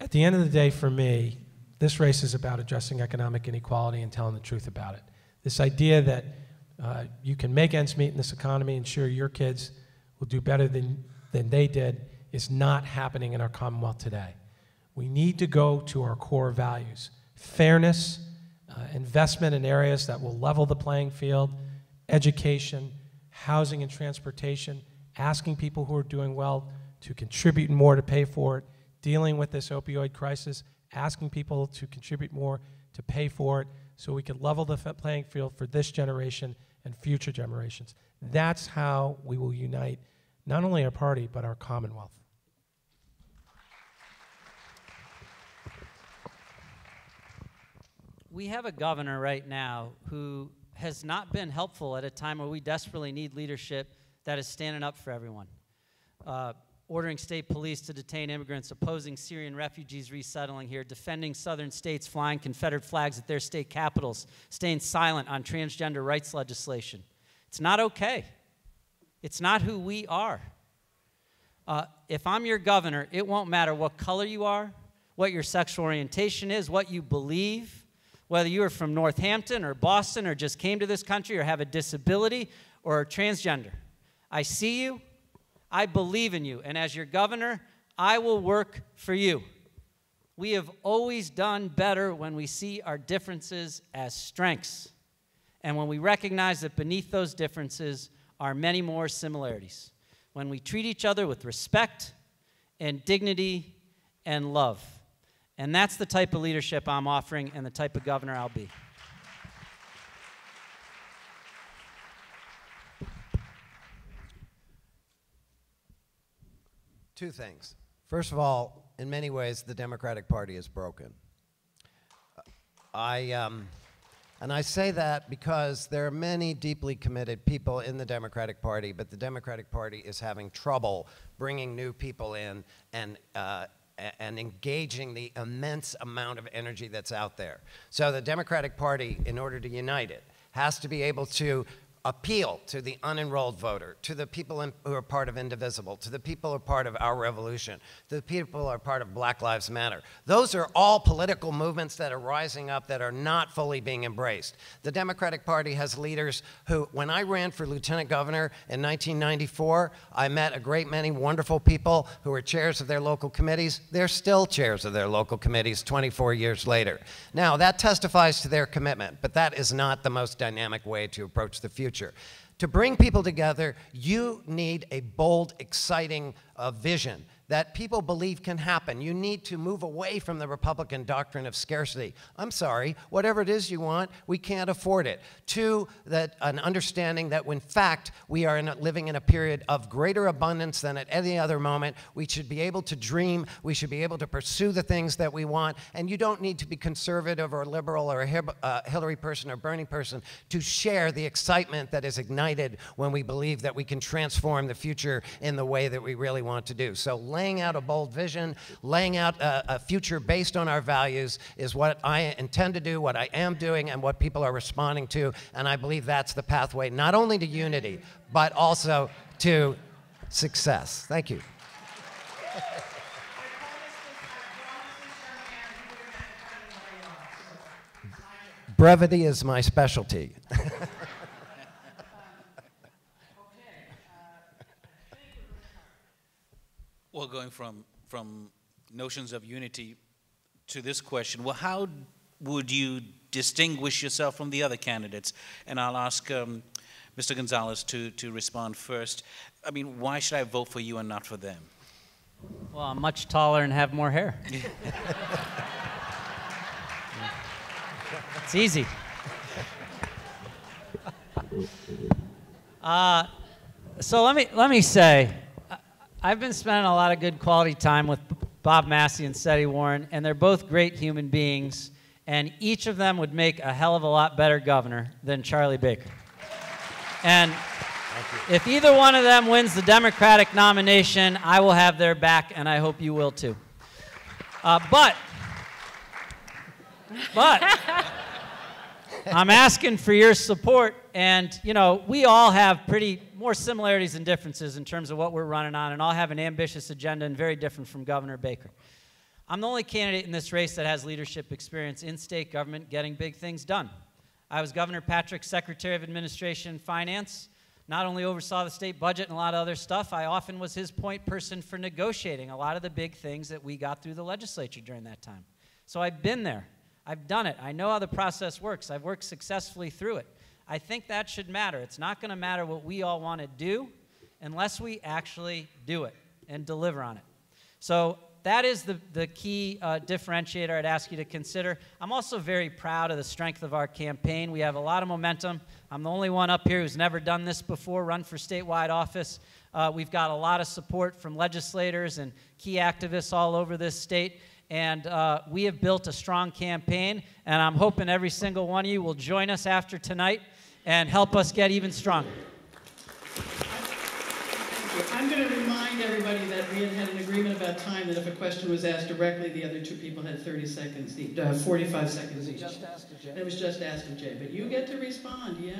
At the end of the day, for me, this race is about addressing economic inequality and telling the truth about it. This idea that Uh, you can make ends meet in this economy, and sure, your kids will do better than, than they did, is not happening in our Commonwealth today. We need to go to our core values. Fairness, uh, investment in areas that will level the playing field, education, housing and transportation, asking people who are doing well to contribute more to pay for it, dealing with this opioid crisis, asking people to contribute more to pay for it, so we can level the playing field for this generation and future generations. That's how we will unite not only our party, but our Commonwealth. We have a governor right now who has not been helpful at a time where we desperately need leadership that is standing up for everyone. Uh, ordering state police to detain immigrants, opposing Syrian refugees resettling here, defending southern states flying Confederate flags at their state capitals, staying silent on transgender rights legislation. It's not okay. It's not who we are. Uh, if I'm your governor, it won't matter what color you are, what your sexual orientation is, what you believe, whether you are from Northampton or Boston or just came to this country or have a disability or are transgender. I see you. I believe in you, and as your governor, I will work for you. We have always done better when we see our differences as strengths, and when we recognize that beneath those differences are many more similarities. When we treat each other with respect and dignity and love. And that's the type of leadership I'm offering and the type of governor I'll be. Two things. First of all, in many ways, the Democratic Party is broken. I, um, And I say that because there are many deeply committed people in the Democratic Party, but the Democratic Party is having trouble bringing new people in and uh, and engaging the immense amount of energy that's out there. So the Democratic Party, in order to unite it, has to be able to appeal to the unenrolled voter, to the people in, who are part of Indivisible, to the people who are part of Our Revolution, to the people who are part of Black Lives Matter. Those are all political movements that are rising up that are not fully being embraced. The Democratic Party has leaders who, when I ran for lieutenant governor in nineteen ninety-four, I met a great many wonderful people who were chairs of their local committees. They're still chairs of their local committees twenty-four years later. Now, that testifies to their commitment, but that is not the most dynamic way to approach the future. To bring people together, you need a bold, exciting uh, vision that people believe can happen. You need to move away from the Republican doctrine of scarcity. I'm sorry, whatever it is you want, we can't afford it. Two, that an understanding that, in fact, we are in a, living in a period of greater abundance than at any other moment. We should be able to dream. We should be able to pursue the things that we want. And you don't need to be conservative or liberal or a uh, Hillary person or Bernie person to share the excitement that is ignited when we believe that we can transform the future in the way that we really want to do. So laying out a bold vision, laying out a, a future based on our values is what I intend to do, what I am doing, and what people are responding to. And I believe that's the pathway, not only to unity, but also to success. Thank you. Brevity is my specialty. Well, going from, from notions of unity to this question, well, how would you distinguish yourself from the other candidates? And I'll ask um, Mister Gonzalez to, to respond first. I mean, why should I vote for you and not for them? Well, I'm much taller and have more hair. It's easy. Uh, so let me, let me say, I've been spending a lot of good quality time with Bob Massie and Seti Warren, and they're both great human beings, and each of them would make a hell of a lot better governor than Charlie Baker. And if either one of them wins the Democratic nomination, I will have their back, and I hope you will too. Uh, but, but, I'm asking for your support, and you know, we all have pretty more similarities and differences in terms of what we're running on, and I'll have an ambitious agenda and very different from Governor Baker. I'm the only candidate in this race that has leadership experience in state government getting big things done. I was Governor Patrick's Secretary of Administration and Finance, not only oversaw the state budget and a lot of other stuff, I often was his point person for negotiating a lot of the big things that we got through the legislature during that time. So I've been there, I've done it, I know how the process works, I've worked successfully through it. I think that should matter. It's not going to matter what we all want to do unless we actually do it and deliver on it. So that is the, the key uh, differentiator I'd ask you to consider. I'm also very proud of the strength of our campaign. We have a lot of momentum. I'm the only one up here who's never done this before, run for statewide office. Uh, we've got a lot of support from legislators and key activists all over this state. And uh, we have built a strong campaign, and I'm hoping every single one of you will join us after tonight and help us get even stronger. I'm going to remind everybody that we had, had an agreement about time, that if a question was asked directly, the other two people had thirty seconds each, uh, forty-five seconds each. Just asked of Jay. It was just asked of Jay, but you get to respond, yeah.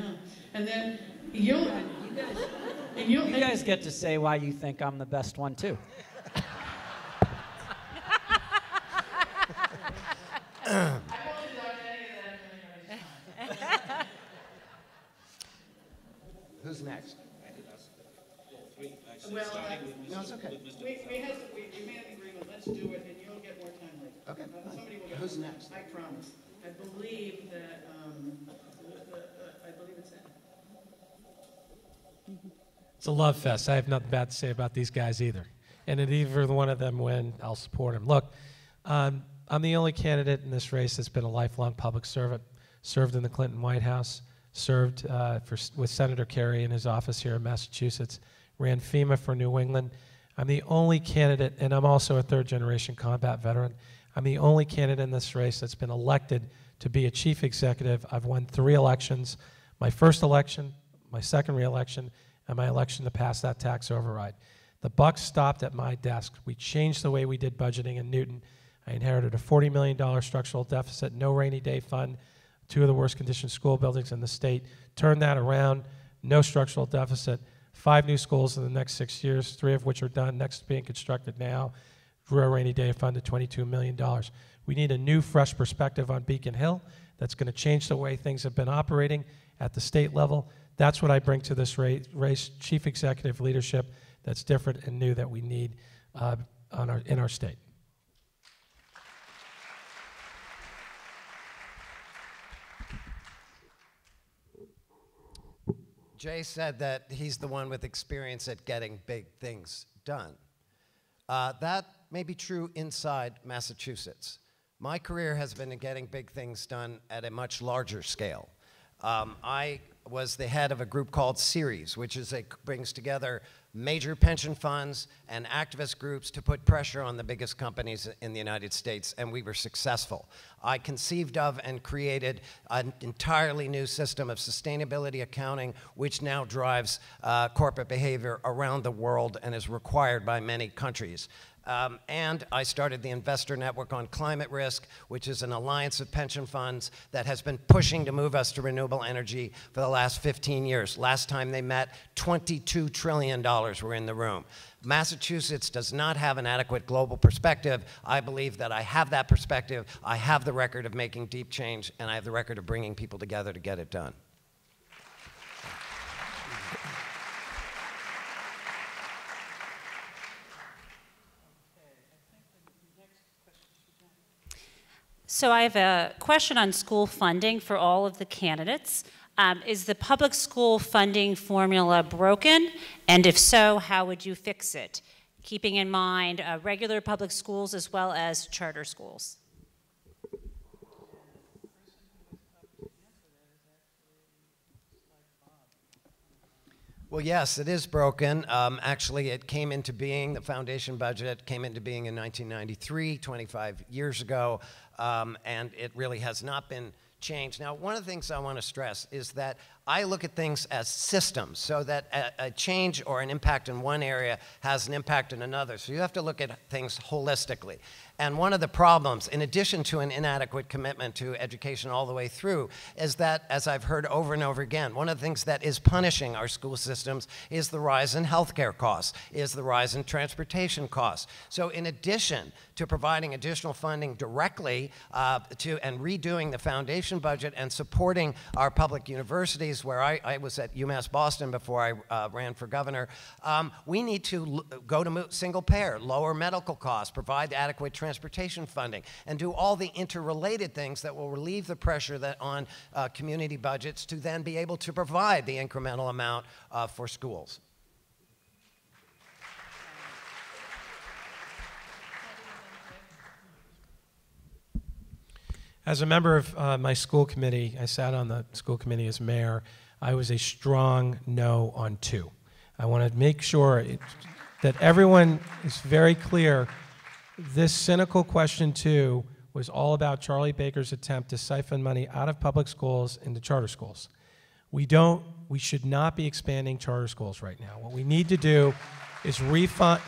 And then you'll... You guys, and you'll, you guys and, get to say why you think I'm the best one, too. I won't talk any of that. Who's next? Well, uh, no, it's okay. We, we, had, we, we made an agreement. Let's do it, and you'll get more time later. Okay. Uh, somebody will get Who's more. next? I promise. I believe that. Um, the, uh, I believe it's that. It's a love fest. I have nothing bad to say about these guys either. And if either one of them win, I'll support them. Look. Um, I'm the only candidate in this race that's been a lifelong public servant, served in the Clinton White House, served uh, for, with Senator Kerry in his office here in Massachusetts, ran FEMA for New England. I'm the only candidate, and I'm also a third generation combat veteran, I'm the only candidate in this race that's been elected to be a chief executive. I've won three elections, my first election, my second re-election, and my election to pass that tax override. The buck stopped at my desk. We changed the way we did budgeting in Newton. I inherited a forty million dollar structural deficit, no rainy day fund, two of the worst conditioned school buildings in the state. Turned that around, no structural deficit, five new schools in the next six years, three of which are done, next being constructed now. Drew a rainy day fund of twenty-two million dollars. We need a new, fresh perspective on Beacon Hill that's going to change the way things have been operating at the state level. That's what I bring to this race, chief executive leadership that's different and new that we need uh, on our, in our state. Jay said that he's the one with experience at getting big things done. Uh, that may be true inside Massachusetts. My career has been in getting big things done at a much larger scale. Um, I was the head of a group called Ceres, which is a, brings together major pension funds and activist groups to put pressure on the biggest companies in the United States, and we were successful. I conceived of and created an entirely new system of sustainability accounting, which now drives uh, corporate behavior around the world and is required by many countries. Um, and I started the Investor Network on Climate Risk, which is an alliance of pension funds that has been pushing to move us to renewable energy for the last fifteen years. Last time they met, twenty-two trillion dollars were in the room. Massachusetts does not have an adequate global perspective. I believe that I have that perspective. I have the record of making deep change, and I have the record of bringing people together to get it done. So I have a question on school funding for all of the candidates. Um, is the public school funding formula broken? And if so, how would you fix it? Keeping in mind uh, regular public schools as well as charter schools. Well, yes, it is broken. Um, actually, it came into being, the foundation budget came into being in nineteen ninety-three, twenty-five years ago, um, and it really has not been changed. Now, one of the things I want to stress is that I look at things as systems, so that a, a change or an impact in one area has an impact in another. So you have to look at things holistically. And one of the problems, in addition to an inadequate commitment to education all the way through, is that, as I've heard over and over again, one of the things that is punishing our school systems is the rise in healthcare costs, is the rise in transportation costs. So in addition to providing additional funding directly uh, to and redoing the foundation budget and supporting our public universities, where I, I was at UMass Boston before I uh, ran for governor, um, we need to l go to single payer, lower medical costs, provide adequate transportation funding, and do all the interrelated things that will relieve the pressure that on uh, community budgets to then be able to provide the incremental amount uh, for schools. As a member of uh, my school committee, I sat on the school committee as mayor, I was a strong no on two. I want to make sure it, that everyone is very clear. This cynical question two was all about Charlie Baker's attempt to siphon money out of public schools into charter schools. We don't, we should not be expanding charter schools right now. What we need to do is refund,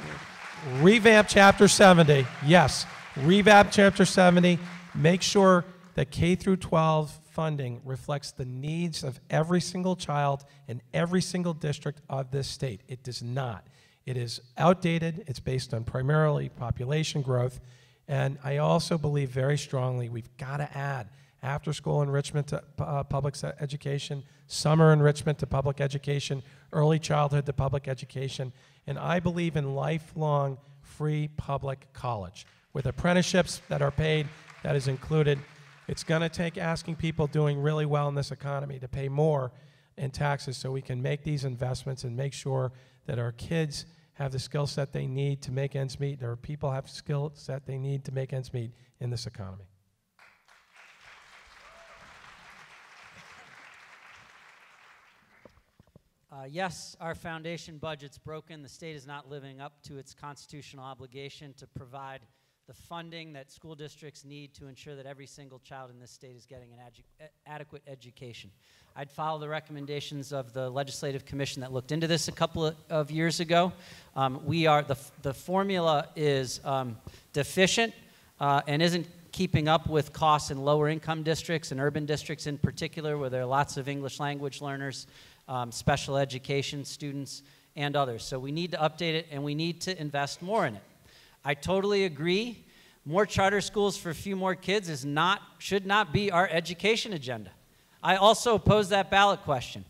revamp Chapter seventy, yes, revamp Chapter seventy, make sure that K through twelve funding reflects the needs of every single child in every single district of this state. It does not. It is outdated. It's based on primarily population growth. And I also believe very strongly we've got to add after-school enrichment to uh, public education, summer enrichment to public education, early childhood to public education. And I believe in lifelong free public college with apprenticeships that are paid, that is included. It's going to take asking people doing really well in this economy to pay more in taxes so we can make these investments and make sure that our kids have the skill set they need to make ends meet, and our people have the skill set they need to make ends meet in this economy. Uh, yes, our foundation budget's broken. The state is not living up to its constitutional obligation to provide the funding that school districts need to ensure that every single child in this state is getting an edu- adequate education. I'd follow the recommendations of the Legislative Commission that looked into this a couple of, of years ago. Um, we are, the, the formula is um, deficient uh, and isn't keeping up with costs in lower income districts and urban districts in particular, where there are lots of English language learners, um, special education students, and others. So we need to update it and we need to invest more in it. I totally agree. More charter schools for a few more kids is not, should not be our education agenda. I also oppose that ballot question.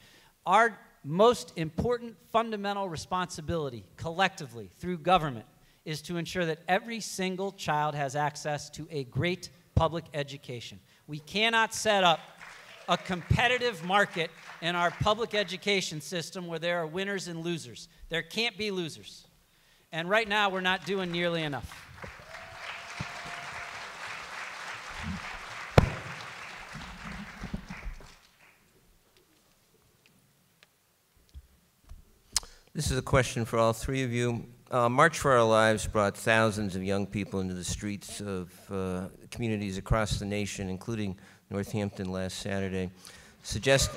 Our most important fundamental responsibility collectively through government is to ensure that every single child has access to a great public education. We cannot set up a competitive market in our public education system where there are winners and losers. There can't be losers. And right now, we're not doing nearly enough. This is a question for all three of you. Uh, March for Our Lives brought thousands of young people into the streets of uh, communities across the nation, including Northampton last Saturday. Suggest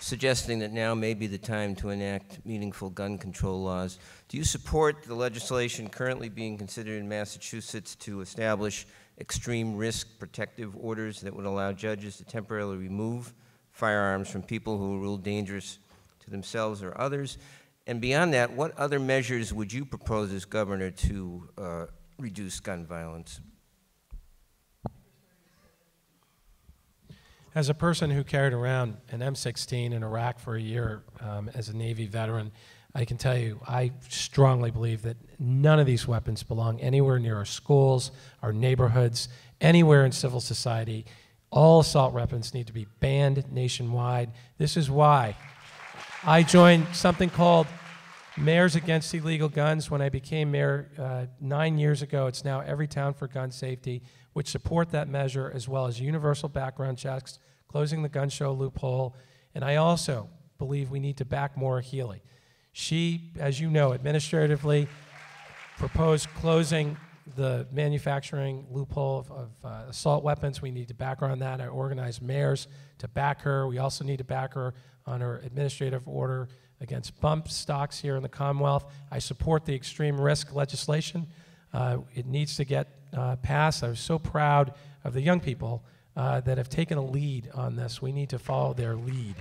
suggesting that now may be the time to enact meaningful gun control laws. Do you support the legislation currently being considered in Massachusetts to establish extreme risk protective orders that would allow judges to temporarily remove firearms from people who rule dangerous to themselves or others? And beyond that, what other measures would you propose as governor to uh, reduce gun violence? As a person who carried around an M sixteen in Iraq for a year um, as a Navy veteran, I can tell you I strongly believe that none of these weapons belong anywhere near our schools, our neighborhoods, anywhere in civil society. All assault weapons need to be banned nationwide. This is why I joined something called Mayors Against Illegal Guns. When I became mayor uh, nine years ago, it's now Every Town for Gun Safety, which support that measure, as well as universal background checks, closing the gun show loophole. And I also believe we need to back Maura Healey. She, as you know, administratively proposed closing the manufacturing loophole of, of uh, assault weapons. We need to back her on that. I organized mayors to back her. We also need to back her on her administrative order against bump stocks here in the Commonwealth. I support the extreme risk legislation. Uh, it needs to get uh, passed. I was so proud of the young people uh, that have taken a lead on this. We need to follow their lead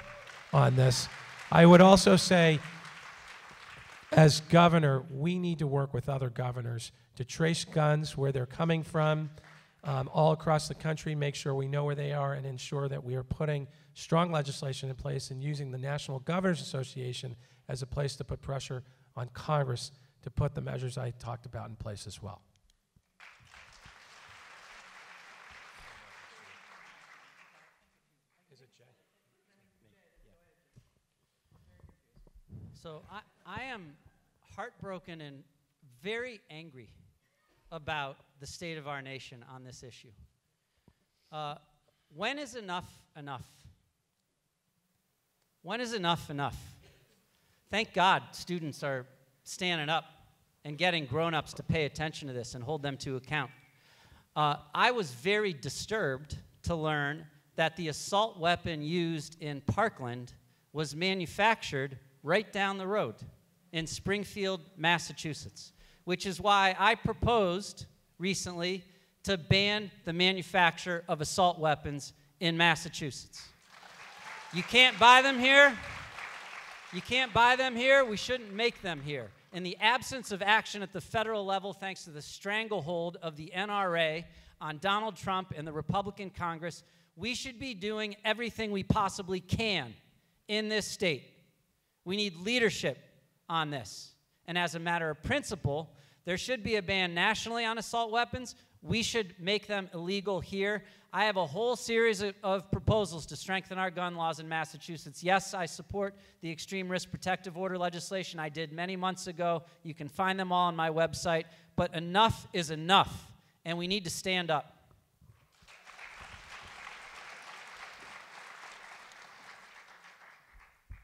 on this. I would also say, as governor, we need to work with other governors to trace guns, where they're coming from, um, all across the country, make sure we know where they are, and ensure that we are putting strong legislation in place and using the National Governors Association as a place to put pressure on Congress to put the measures I talked about in place as well. Is it Jay? So I, I am heartbroken and very angry about the state of our nation on this issue. Uh, when is enough enough? When is enough enough? Thank God students are standing up and getting grown-ups to pay attention to this and hold them to account. Uh, I was very disturbed to learn that the assault weapon used in Parkland was manufactured right down the road in Springfield, Massachusetts, which is why I proposed recently to ban the manufacture of assault weapons in Massachusetts. You can't buy them here. You can't buy them here. We shouldn't make them here. In the absence of action at the federal level, thanks to the stranglehold of the N R A on Donald Trump and the Republican Congress, we should be doing everything we possibly can in this state. We need leadership on this. And as a matter of principle, there should be a ban nationally on assault weapons. We should make them illegal here. I have a whole series of, of proposals to strengthen our gun laws in Massachusetts. Yes, I support the extreme risk protective order legislation I did many months ago. You can find them all on my website. But enough is enough, and we need to stand up.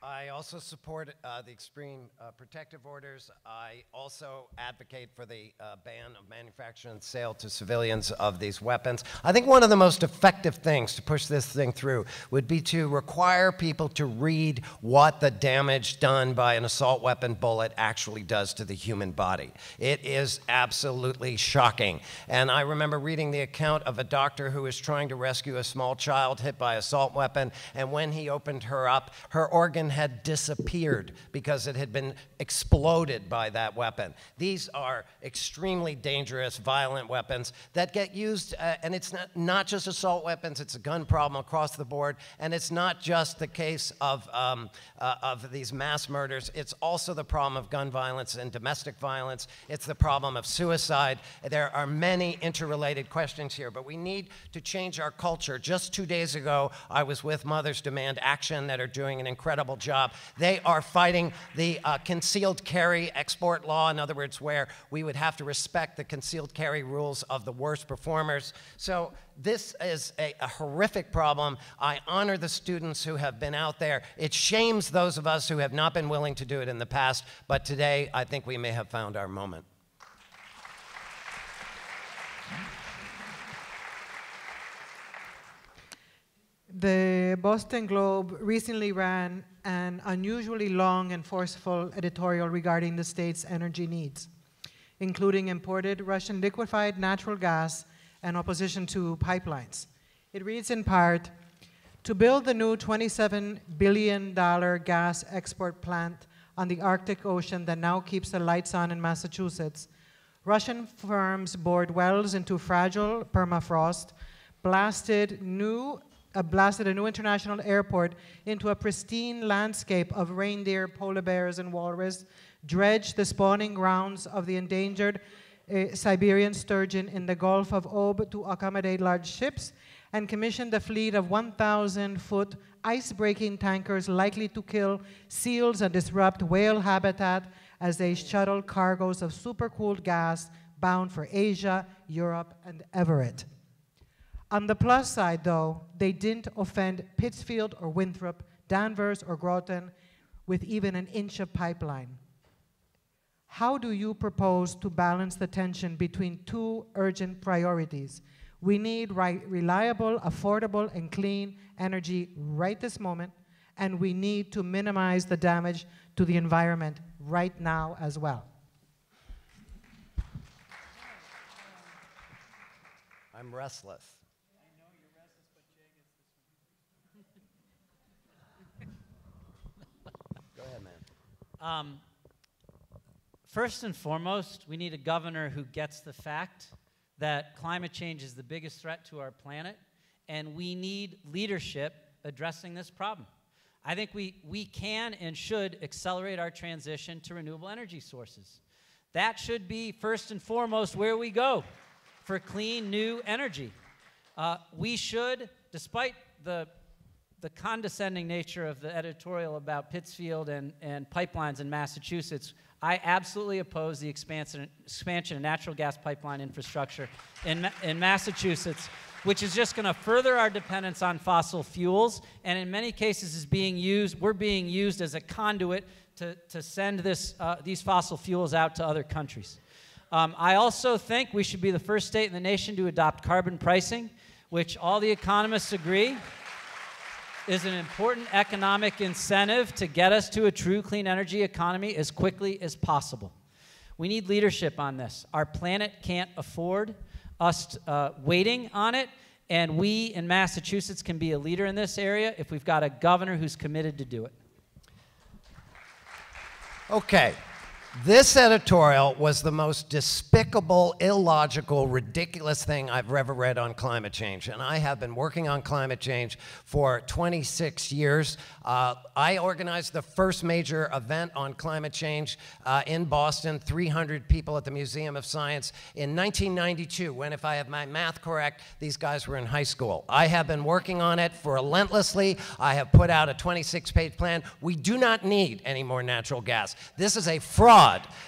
I also support uh, the extreme uh, protective orders. I also advocate for the uh, ban of manufacture and sale to civilians of these weapons. I think one of the most effective things to push this thing through would be to require people to read what the damage done by an assault weapon bullet actually does to the human body. It is absolutely shocking. And I remember reading the account of a doctor who was trying to rescue a small child hit by an assault weapon, and when he opened her up, her organ had disappeared because it had been exploded by that weapon. These are extremely dangerous, violent weapons that get used, uh, and it's not, not just assault weapons, it's a gun problem across the board, and it's not just the case of, um, uh, of these mass murders, it's also the problem of gun violence and domestic violence, it's the problem of suicide. There are many interrelated questions here, but we need to change our culture. Just two days ago, I was with Mothers Demand Action that are doing an incredible job. They are fighting the uh, concealed carry export law, in other words, where we would have to respect the concealed carry rules of the worst performers. So this is a, a horrific problem. I honor the students who have been out there. It shames those of us who have not been willing to do it in the past, but today I think we may have found our moment. The Boston Globe recently ran an unusually long and forceful editorial regarding the state's energy needs, including imported Russian liquefied natural gas and opposition to pipelines. It reads in part, "To build the new twenty-seven billion dollar gas export plant on the Arctic Ocean that now keeps the lights on in Massachusetts, Russian firms bored wells into fragile permafrost, blasted new Uh, blasted a new international airport into a pristine landscape of reindeer, polar bears, and walrus, dredged the spawning grounds of the endangered uh, Siberian sturgeon in the Gulf of Ob to accommodate large ships, and commissioned a fleet of one thousand foot ice-breaking tankers likely to kill seals and disrupt whale habitat as they shuttle cargoes of supercooled gas bound for Asia, Europe, and Everett." On the plus side, though, they didn't offend Pittsfield or Winthrop, Danvers or Groton with even an inch of pipeline. How do you propose to balance the tension between two urgent priorities? We need right, reliable, affordable, and clean energy right this moment, and we need to minimize the damage to the environment right now as well. I'm restless. Um, first and foremost, we need a governor who gets the fact that climate change is the biggest threat to our planet, and we need leadership addressing this problem. I think we, we can and should accelerate our transition to renewable energy sources. That should be first and foremost where we go for clean, new energy. Uh, we should, despite the the condescending nature of the editorial about Pittsfield and, and pipelines in Massachusetts, I absolutely oppose the expansion, expansion of natural gas pipeline infrastructure in, in Massachusetts, which is just gonna further our dependence on fossil fuels, and in many cases is being used, we're being used as a conduit to, to send this, uh, these fossil fuels out to other countries. Um, I also think we should be the first state in the nation to adopt carbon pricing, which all the economists agree is an important economic incentive to get us to a true clean energy economy as quickly as possible. We need leadership on this. Our planet can't afford us uh, waiting on it, and we in Massachusetts can be a leader in this area if we've got a governor who's committed to do it. Okay. This editorial was the most despicable, illogical, ridiculous thing I've ever read on climate change. And I have been working on climate change for twenty-six years. Uh, I organized the first major event on climate change uh, in Boston, three hundred people at the Museum of Science in nineteen ninety-two, when, if I have my math correct, these guys were in high school. I have been working on it relentlessly. I have put out a twenty-six page plan. We do not need any more natural gas. This is a fraud.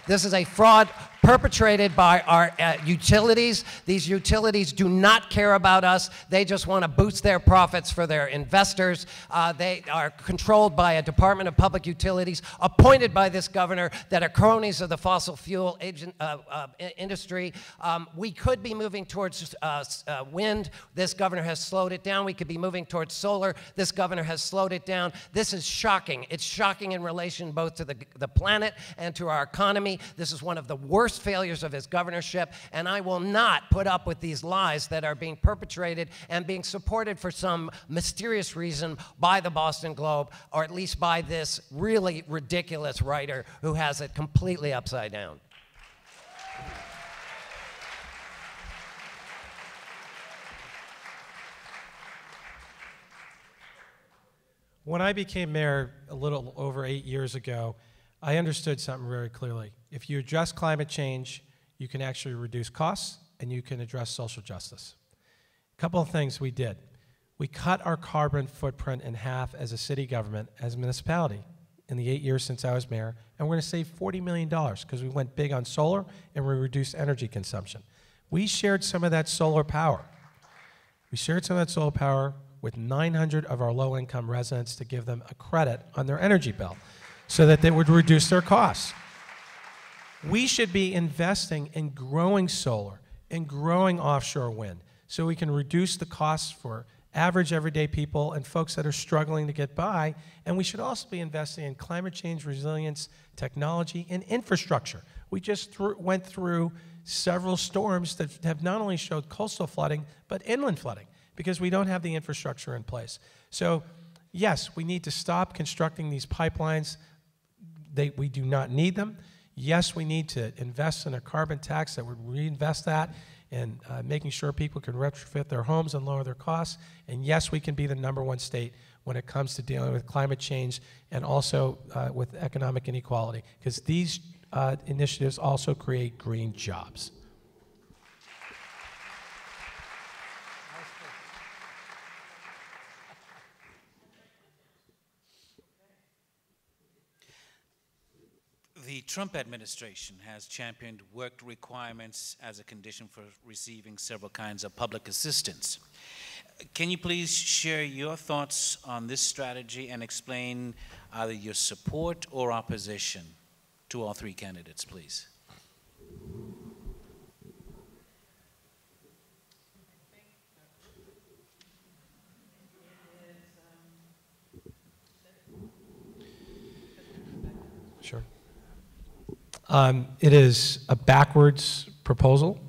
This is a fraud perpetrated by our uh, utilities. These utilities do not care about us. They just want to boost their profits for their investors. Uh, they are controlled by a Department of Public Utilities appointed by this governor that are cronies of the fossil fuel agent, uh, uh, industry. Um, we could be moving towards uh, uh, wind. This governor has slowed it down. We could be moving towards solar. This governor has slowed it down. This is shocking. It's shocking in relation both to the, the planet and to our economy. This is one of the worst failures of his governorship, and I will not put up with these lies that are being perpetrated and being supported for some mysterious reason by the Boston Globe, or at least by this really ridiculous writer who has it completely upside down. When I became mayor a little over eight years ago, I understood something very clearly. If you address climate change, you can actually reduce costs and you can address social justice. A couple of things we did. We cut our carbon footprint in half as a city government, as a municipality, in the eight years since I was mayor, and we're gonna save forty million dollars because we went big on solar and we reduced energy consumption. We shared some of that solar power. We shared some of that solar power with nine hundred of our low-income residents to give them a credit on their energy bill so that they would reduce their costs. We should be investing in growing solar and growing offshore wind so we can reduce the costs for average everyday people and folks that are struggling to get by. And we should also be investing in climate change resilience, technology, and infrastructure. We just th- went through several storms that have not only showed coastal flooding, but inland flooding, because we don't have the infrastructure in place. So yes, we need to stop constructing these pipelines. They, we do not need them. Yes, we need to invest in a carbon tax that would reinvest that and uh, making sure people can retrofit their homes and lower their costs. And yes, we can be the number one state when it comes to dealing with climate change and also uh, with economic inequality, because these uh, initiatives also create green jobs. The Trump administration has championed work requirements as a condition for receiving several kinds of public assistance. Can you please share your thoughts on this strategy and explain either your support or opposition to all three candidates, please? Sure. Um, it is a backwards proposal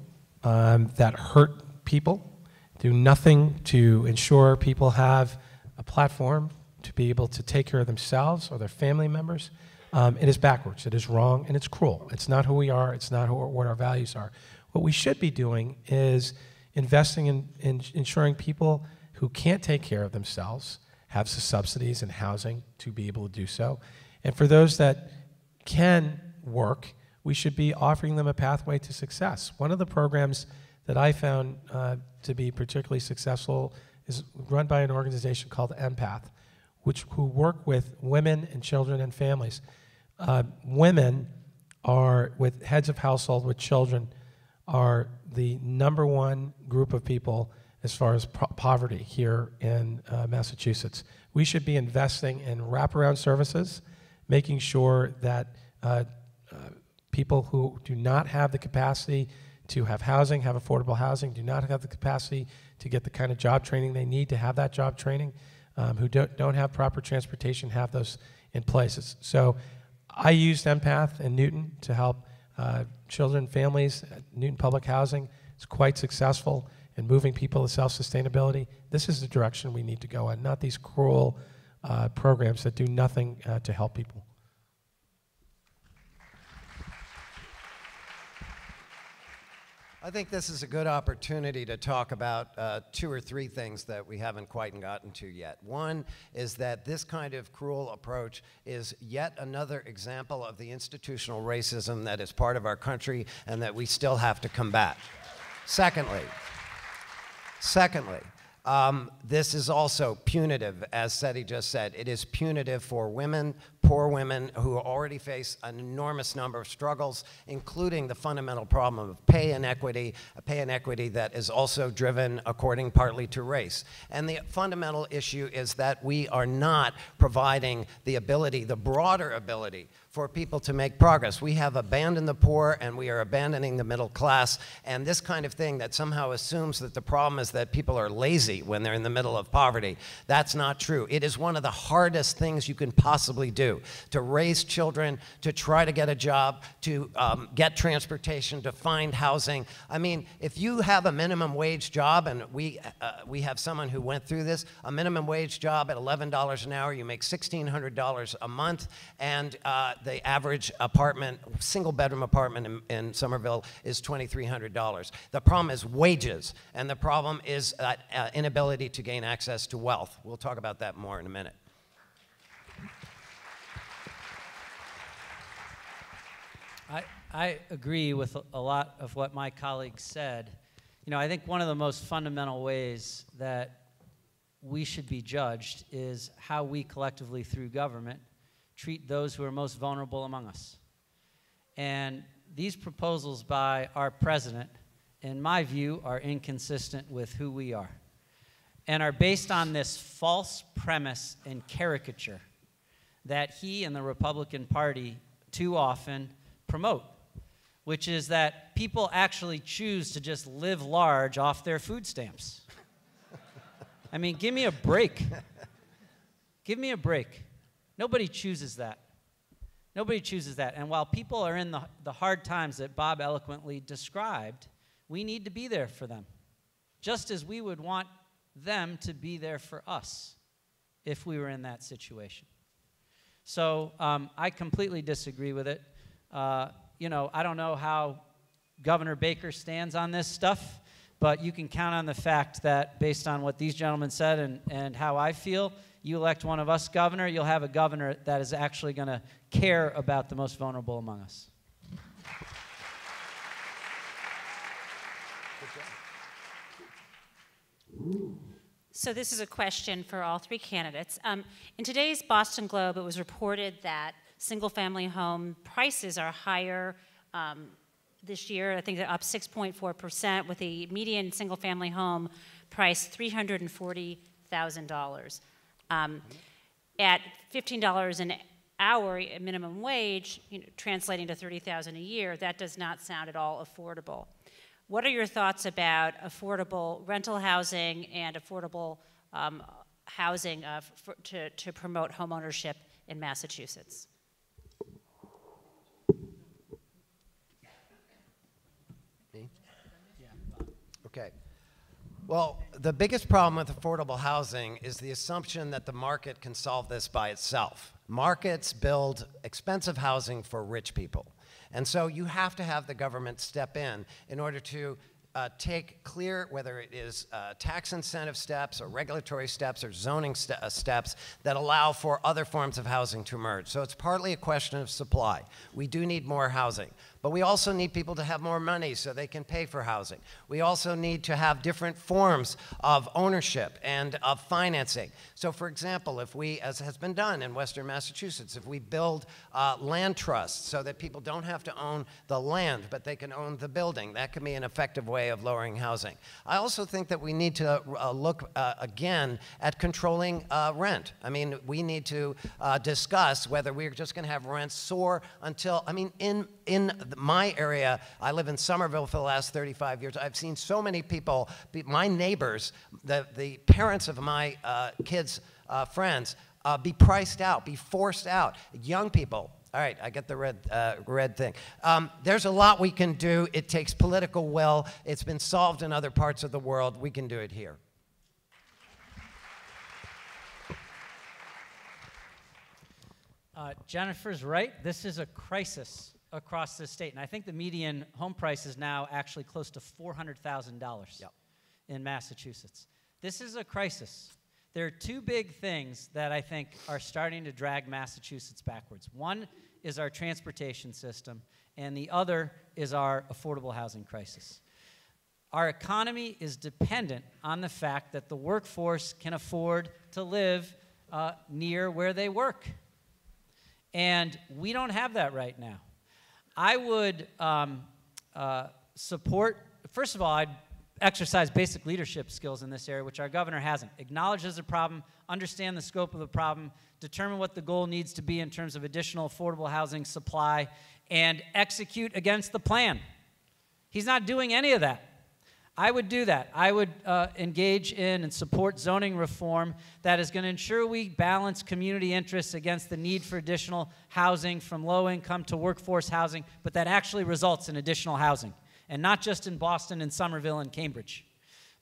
um, that hurt people, do nothing to ensure people have a platform to be able to take care of themselves or their family members. Um, it is backwards, it is wrong, and it's cruel. It's not who we are, it's not who, what our values are. What we should be doing is investing in, in ensuring people who can't take care of themselves have the subsidies and housing to be able to do so. And for those that can work, we should be offering them a pathway to success. One of the programs that I found uh, to be particularly successful is run by an organization called Empath, which who work with women and children and families. Uh, women are, with heads of household with children, are the number one group of people as far as po poverty here in uh, Massachusetts. We should be investing in wraparound services, making sure that uh, Uh, people who do not have the capacity to have housing, have affordable housing, do not have the capacity to get the kind of job training they need to have that job training, um, who don't, don't have proper transportation, have those in places. So I used Empath and Newton to help uh, children, families, at Newton Public Housing. It's quite successful in moving people to self-sustainability. This is the direction we need to go in, not these cruel uh, programs that do nothing uh, to help people. I think this is a good opportunity to talk about uh, two or three things that we haven't quite gotten to yet. One is that this kind of cruel approach is yet another example of the institutional racism that is part of our country and that we still have to combat. Secondly, secondly, Um, this is also punitive, as Seti just said. It is punitive for women, poor women, who already face an enormous number of struggles, including the fundamental problem of pay inequity, a pay inequity that is also driven, according partly to race. And the fundamental issue is that we are not providing the ability, the broader ability, for people to make progress. We have abandoned the poor and we are abandoning the middle class, and this kind of thing that somehow assumes that the problem is that people are lazy when they're in the middle of poverty, that's not true. It is one of the hardest things you can possibly do, to raise children, to try to get a job, to um, get transportation, to find housing. I mean, if you have a minimum wage job, and we, uh, we have someone who went through this, a minimum wage job at eleven dollars an hour, you make sixteen hundred dollars a month, and uh, the average apartment, single bedroom apartment in, in Somerville is twenty-three hundred dollars. The problem is wages, and the problem is uh, uh, inability to gain access to wealth. We'll talk about that more in a minute. I, I agree with a lot of what my colleagues said. You know, I think one of the most fundamental ways that we should be judged is how we collectively, through government, treat those who are most vulnerable among us. And these proposals by our president, in my view, are inconsistent with who we are and are based on this false premise and caricature that he and the Republican Party too often promote, which is that people actually choose to just live large off their food stamps. I mean, give me a break. Give me a break. Nobody chooses that. Nobody chooses that. And while people are in the, the hard times that Bob eloquently described, we need to be there for them, just as we would want them to be there for us if we were in that situation. So um, I completely disagree with it. Uh, you know, I don't know how Governor Baker stands on this stuff, but you can count on the fact that based on what these gentlemen said and, and how I feel, you elect one of us governor, you'll have a governor that is actually going to care about the most vulnerable among us. So this is a question for all three candidates. Um, in today's Boston Globe, it was reported that single-family home prices are higher um, this year. I think they're up six point four percent, with the median single-family home price three hundred forty thousand dollars. Um, at fifteen dollars an hour minimum wage, you know, translating to thirty thousand dollars a year, that does not sound at all affordable. What are your thoughts about affordable rental housing and affordable um, housing uh, for, to, to promote homeownership in Massachusetts? Me? Okay. Well, the biggest problem with affordable housing is the assumption that the market can solve this by itself. Markets build expensive housing for rich people. And so you have to have the government step in in order to Uh, take clear, whether it is uh, tax incentive steps or regulatory steps or zoning st uh, steps that allow for other forms of housing to emerge. So it's partly a question of supply. We do need more housing, but we also need people to have more money so they can pay for housing. We also need to have different forms of ownership and of financing. So for example, if we, as has been done in Western Massachusetts, if we build uh, land trusts so that people don't have to own the land, but they can own the building, that can be an effective way of lowering housing. I also think that we need to uh, look uh, again at controlling uh, rent. I mean, we need to uh, discuss whether we're just going to have rents soar until, I mean, in, in my area, I live in Somerville for the last thirty-five years. I've seen so many people, my neighbors, the, the parents of my uh, kids' uh, friends, uh, be priced out, be forced out. Young people. All right, I get the red, uh, red thing. Um, there's a lot we can do. It takes political will. It's been solved in other parts of the world. We can do it here. Uh, Jennifer's right. This is a crisis across the state. And I think the median home price is now actually close to four hundred thousand dollars yep. in Massachusetts. This is a crisis. There are two big things that I think are starting to drag Massachusetts backwards. One is our transportation system, and the other is our affordable housing crisis. Our economy is dependent on the fact that the workforce can afford to live uh, near where they work. And we don't have that right now. I would um, uh, support, first of all, I'd exercise basic leadership skills in this area, which our governor hasn't. Acknowledge there's a problem, understand the scope of the problem, determine what the goal needs to be in terms of additional affordable housing supply, and execute against the plan. He's not doing any of that. I would do that. I would uh, engage in and support zoning reform that is going to ensure we balance community interests against the need for additional housing from low income to workforce housing, but that actually results in additional housing. And not just in Boston and Somerville and Cambridge,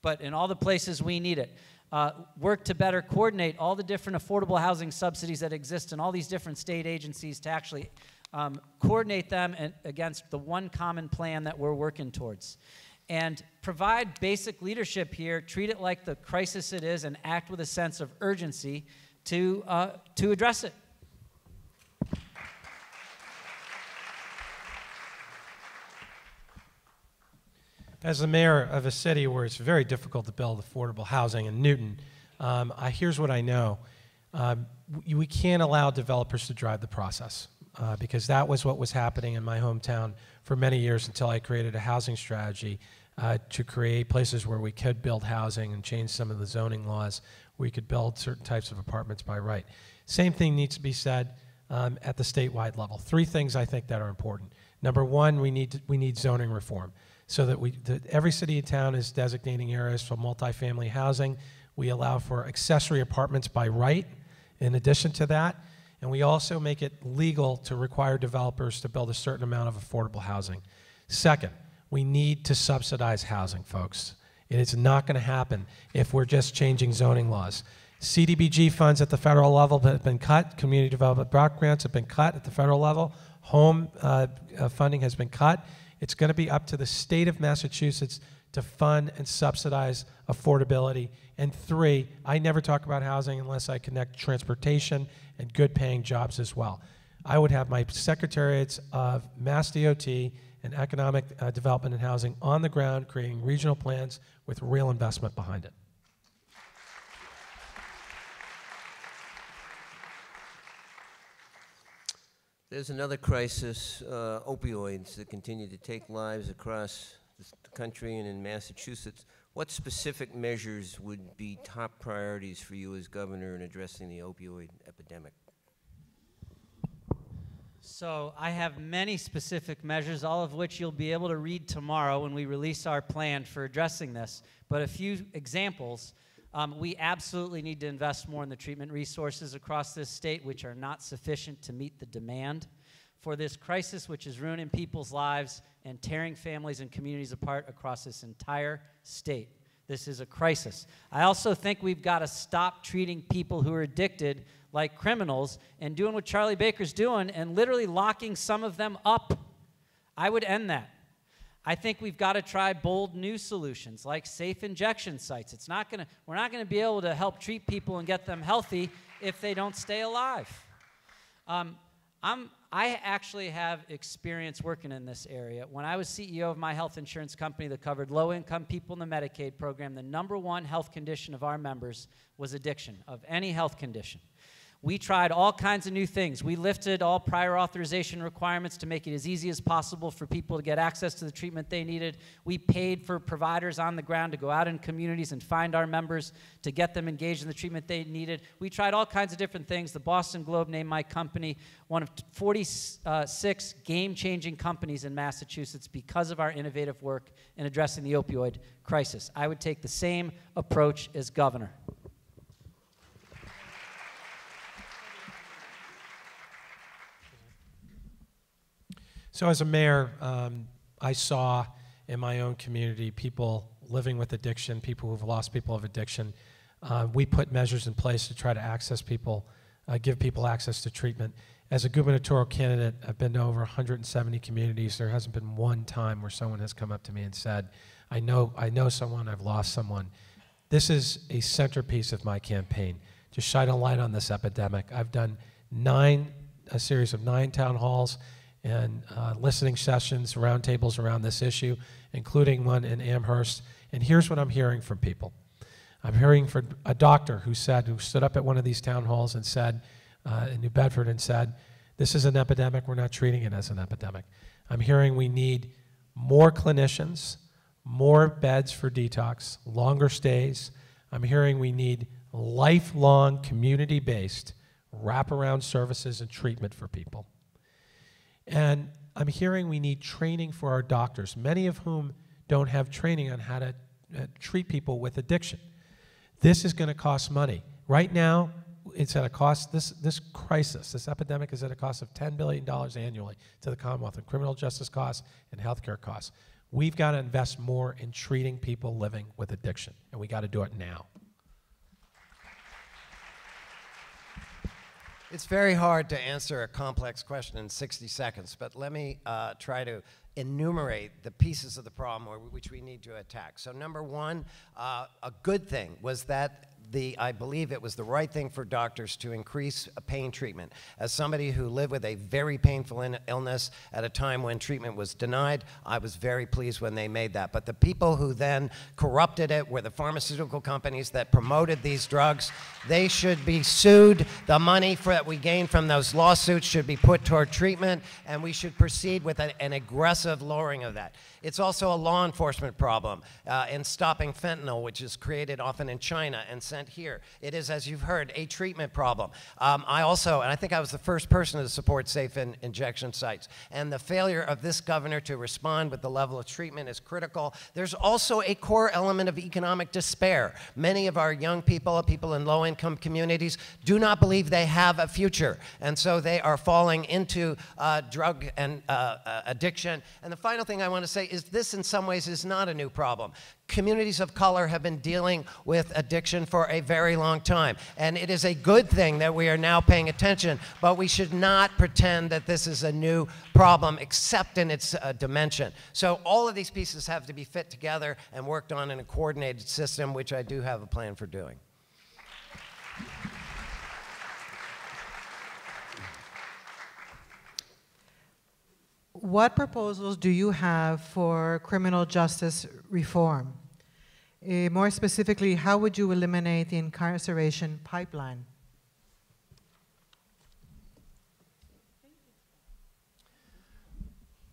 but in all the places we need it. Uh, work to better coordinate all the different affordable housing subsidies that exist in all these different state agencies to actually um, coordinate them and against the one common plan that we're working towards. And provide basic leadership here, treat it like the crisis it is, and act with a sense of urgency to, uh, to address it. As the mayor of a city where it's very difficult to build affordable housing in Newton, um, I, here's what I know. Uh, we, we can't allow developers to drive the process uh, because that was what was happening in my hometown for many years until I created a housing strategy uh, to create places where we could build housing and change some of the zoning laws. We could build certain types of apartments by right. Same thing needs to be said um, at the statewide level. Three things I think that are important. Number one, we need, to, we need zoning reform. So that we, that every city and town is designating areas for multifamily housing. We allow for accessory apartments by right in addition to that. And we also make it legal to require developers to build a certain amount of affordable housing. Second, we need to subsidize housing, folks. It is not going to happen if we're just changing zoning laws. C D B G funds at the federal level have been cut. Community Development Block grants have been cut at the federal level. Home uh, funding has been cut. It's going to be up to the state of Massachusetts to fund and subsidize affordability. And three, I never talk about housing unless I connect transportation and good paying jobs as well. I would have my secretariats of Mass D O T and Economic uh, Development and Housing on the ground creating regional plans with real investment behind it. There's another crisis, uh, opioids that continue to take lives across the country and in Massachusetts. What specific measures would be top priorities for you as governor in addressing the opioid epidemic? So I have many specific measures, all of which you'll be able to read tomorrow when we release our plan for addressing this. But a few examples. Um, we absolutely need to invest more in the treatment resources across this state, which are not sufficient to meet the demand for this crisis, which is ruining people's lives and tearing families and communities apart across this entire state. This is a crisis. I also think we've got to stop treating people who are addicted like criminals and doing what Charlie Baker's doing and literally locking some of them up. I would end that. I think we've got to try bold new solutions like safe injection sites. It's not gonna, we're not going to be able to help treat people and get them healthy if they don't stay alive. Um, I'm, I actually have experience working in this area. When I was C E O of my health insurance company that covered low-income people in the Medicaid program, the number one health condition of our members was addiction, of any health condition. We tried all kinds of new things. We lifted all prior authorization requirements to make it as easy as possible for people to get access to the treatment they needed. We paid for providers on the ground to go out in communities and find our members to get them engaged in the treatment they needed. We tried all kinds of different things. The Boston Globe named my company one of forty-six game-changing companies in Massachusetts because of our innovative work in addressing the opioid crisis. I would take the same approach as governor. So as a mayor, um, I saw in my own community people living with addiction, people who've lost people of addiction. Uh, we put measures in place to try to access people, uh, give people access to treatment. As a gubernatorial candidate, I've been to over one hundred seventy communities. There hasn't been one time where someone has come up to me and said, I know, I know someone, I've lost someone. This is a centerpiece of my campaign, to shine a light on this epidemic. I've done nine, a series of nine town halls. and uh, listening sessions, roundtables around this issue, including one in Amherst. And here's what I'm hearing from people. I'm hearing from a doctor who said, who stood up at one of these town halls and said, uh, in New Bedford, and said, this is an epidemic, we're not treating it as an epidemic. I'm hearing we need more clinicians, more beds for detox, longer stays. I'm hearing we need lifelong, community-based wraparound services and treatment for people. And I'm hearing we need training for our doctors, many of whom don't have training on how to uh, treat people with addiction. This is going to cost money. Right now, it's at a cost, this, this crisis, this epidemic is at a cost of ten billion dollars annually to the Commonwealth in criminal justice costs and healthcare costs. We've got to invest more in treating people living with addiction, and we got to do it now. It's very hard to answer a complex question in sixty seconds, but let me uh, try to enumerate the pieces of the problem or which we need to attack. So number one, uh, a good thing was that The, I believe it was the right thing for doctors to increase pain treatment. As somebody who lived with a very painful in, illness at a time when treatment was denied, I was very pleased when they made that. But the people who then corrupted it were the pharmaceutical companies that promoted these drugs. They should be sued. The money for, that we gain from those lawsuits should be put toward treatment, and we should proceed with an, an aggressive lowering of that. It's also a law enforcement problem uh, in stopping fentanyl, which is created often in China and sent here. It is, as you've heard, a treatment problem. Um, I also, and I think I was the first person to support safe in injection sites, and the failure of this governor to respond with the level of treatment is critical. There's also a core element of economic despair. Many of our young people, people in low-income communities, do not believe they have a future, and so they are falling into uh, drug and uh, addiction. And the final thing I want to say is this, in some ways, is not a new problem. Communities of color have been dealing with addiction for a very long time, and it is a good thing that we are now paying attention, but we should not pretend that this is a new problem except in its uh, dimension. So all of these pieces have to be fit together and worked on in a coordinated system, which I do have a plan for doing. What proposals do you have for criminal justice reform? Uh, more specifically, how would you eliminate the incarceration pipeline?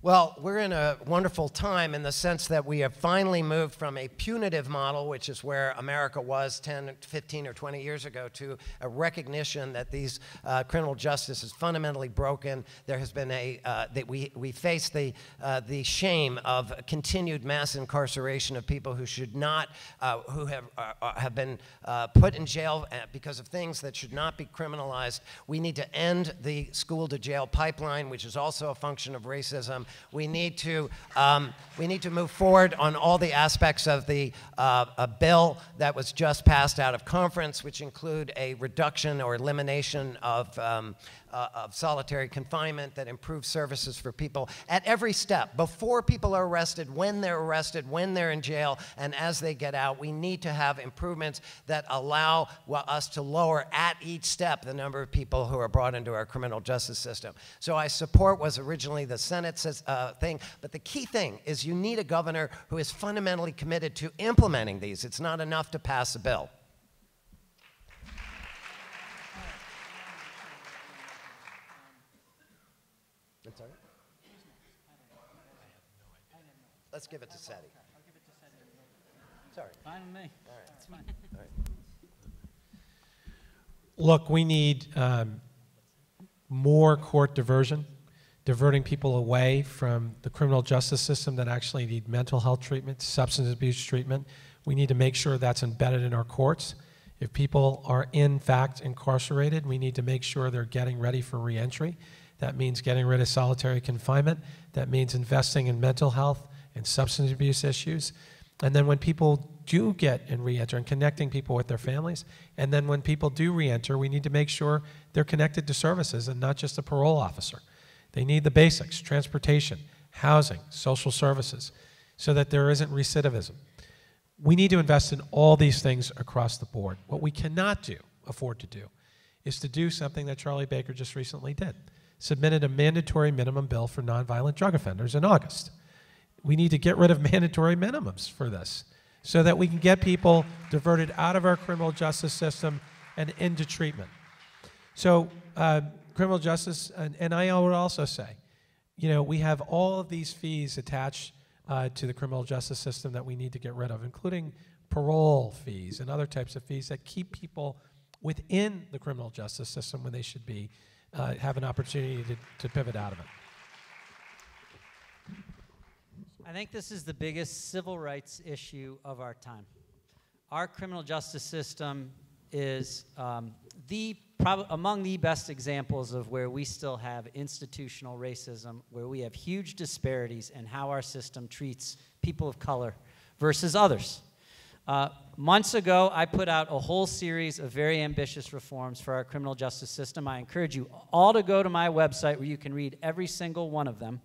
Well, we're in a wonderful time in the sense that we have finally moved from a punitive model, which is where America was ten, fifteen, or twenty years ago, to a recognition that these uh, criminal justice is fundamentally broken. There has been a, uh, that we, we face the, uh, the shame of continued mass incarceration of people who should not, uh, who have, uh, have been uh, put in jail because of things that should not be criminalized. We need to end the school to jail pipeline, which is also a function of racism. We need to um, we need to move forward on all the aspects of the uh, a bill that was just passed out of conference, which include a reduction or elimination of um, uh, of solitary confinement that improves services for people at every step, before people are arrested, when they're arrested, when they're in jail, and as they get out. We need to have improvements that allow us to lower at each step the number of people who are brought into our criminal justice system. So I support was originally the Senate's Uh, thing, but the key thing is you need a governor who is fundamentally committed to implementing these. It's not enough to pass a bill. That's all right. Let's give it to Sadie. Sorry. Fine with me. All right. It's fine. All right. Look, we need um, more court diversion. Diverting people away from the criminal justice system that actually need mental health treatment, substance abuse treatment. We need to make sure that's embedded in our courts. If people are in fact incarcerated, we need to make sure they're getting ready for reentry. That means getting rid of solitary confinement. That means investing in mental health and substance abuse issues. And then when people do get and reenter, and connecting people with their families. And then when people do reenter, we need to make sure they're connected to services and not just a parole officer. They need the basics, transportation, housing, social services, so that there isn't recidivism. We need to invest in all these things across the board. What we cannot do, afford to do, is to do something that Charlie Baker just recently did, submitted a mandatory minimum bill for nonviolent drug offenders in August. We need to get rid of mandatory minimums for this so that we can get people diverted out of our criminal justice system and into treatment. So uh, criminal justice, and, and I would also say, you know, we have all of these fees attached uh, to the criminal justice system that we need to get rid of, including parole fees and other types of fees that keep people within the criminal justice system when they should be, uh, have an opportunity to, to pivot out of it. I think this is the biggest civil rights issue of our time. Our criminal justice system is um, the prob- among the best examples of where we still have institutional racism, where we have huge disparities in how our system treats people of color versus others. Uh, months ago, I put out a whole series of very ambitious reforms for our criminal justice system. I encourage you all to go to my website where you can read every single one of them.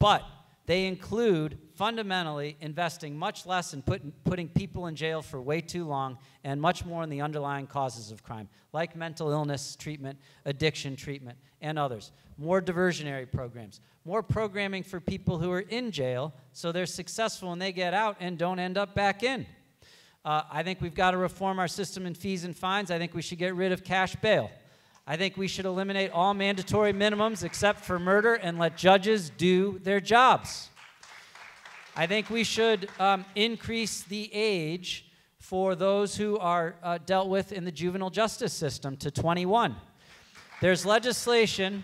But they include fundamentally investing much less in put, putting people in jail for way too long and much more in the underlying causes of crime, like mental illness treatment, addiction treatment, and others. More diversionary programs, more programming for people who are in jail so they're successful when they get out and don't end up back in. Uh, I think we've got to reform our system in fees and fines. I think we should get rid of cash bail. I think we should eliminate all mandatory minimums except for murder and let judges do their jobs. I think we should um, increase the age for those who are uh, dealt with in the juvenile justice system to twenty-one. There's legislation,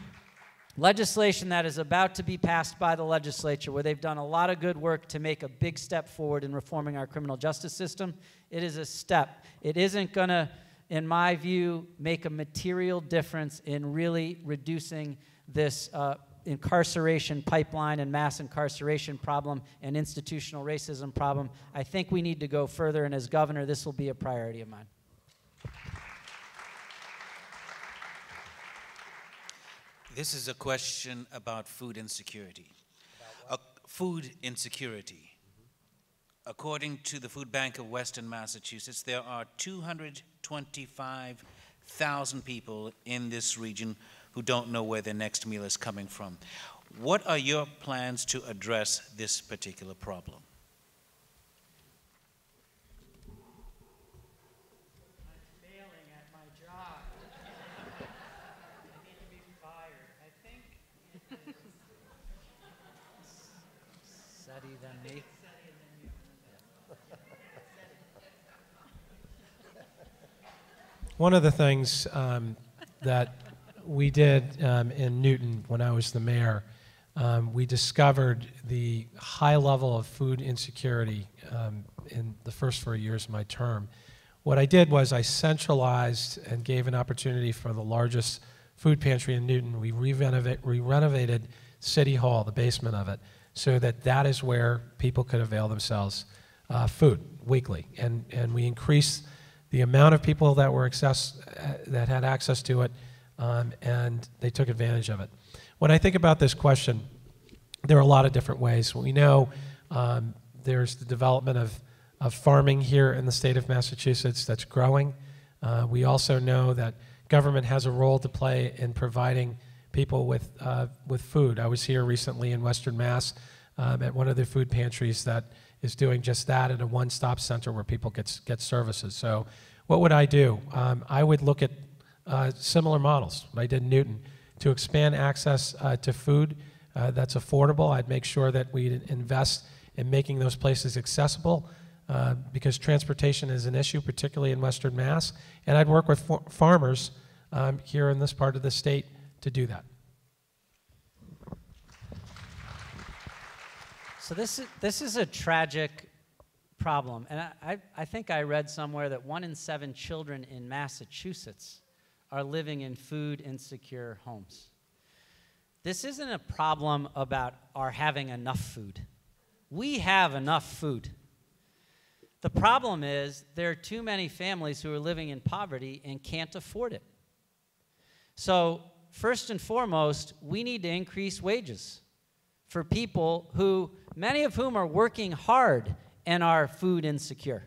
legislation that is about to be passed by the legislature where they've done a lot of good work to make a big step forward in reforming our criminal justice system. It is a step. It isn't going to, in my view, make a material difference in really reducing this uh, incarceration pipeline and mass incarceration problem and institutional racism problem. I think we need to go further, and as governor, this will be a priority of mine. This is a question about food insecurity. About what? Uh, food insecurity. Mm-hmm. According to the Food Bank of Western Massachusetts, there are two hundred twenty-five thousand people in this region who don't know where their next meal is coming from. What are your plans to address this particular problem? I'm failing at my job. I need to be fired. I think it is Seti than me. One of the things um, that we did um, in Newton when I was the mayor, um, we discovered the high level of food insecurity um, in the first four years of my term. What I did was I centralized and gave an opportunity for the largest food pantry in Newton. We re-renovate, re-renovated City Hall, the basement of it, so that that is where people could avail themselves uh, food weekly, and, and we increased the amount of people that were access, uh, that had access to it, um, and they took advantage of it. When I think about this question, there are a lot of different ways. We know um, there's the development of, of farming here in the state of Massachusetts that's growing. Uh, we also know that government has a role to play in providing people with, uh, with food. I was here recently in Western Mass um, at one of the food pantries that is doing just that, at a one-stop center where people get, get services. So what would I do? Um, I would look at uh, similar models, what I did in Newton, to expand access uh, to food uh, that's affordable. I'd make sure that we invest in making those places accessible uh, because transportation is an issue, particularly in Western Mass, and I'd work with for farmers um, here in this part of the state to do that. So this is, this is a tragic problem, and I, I, I think I read somewhere that one in seven children in Massachusetts are living in food insecure homes. This isn't a problem about our having enough food. We have enough food. The problem is there are too many families who are living in poverty and can't afford it. So first and foremost, we need to increase wages for people who, many of whom are working hard and are food insecure,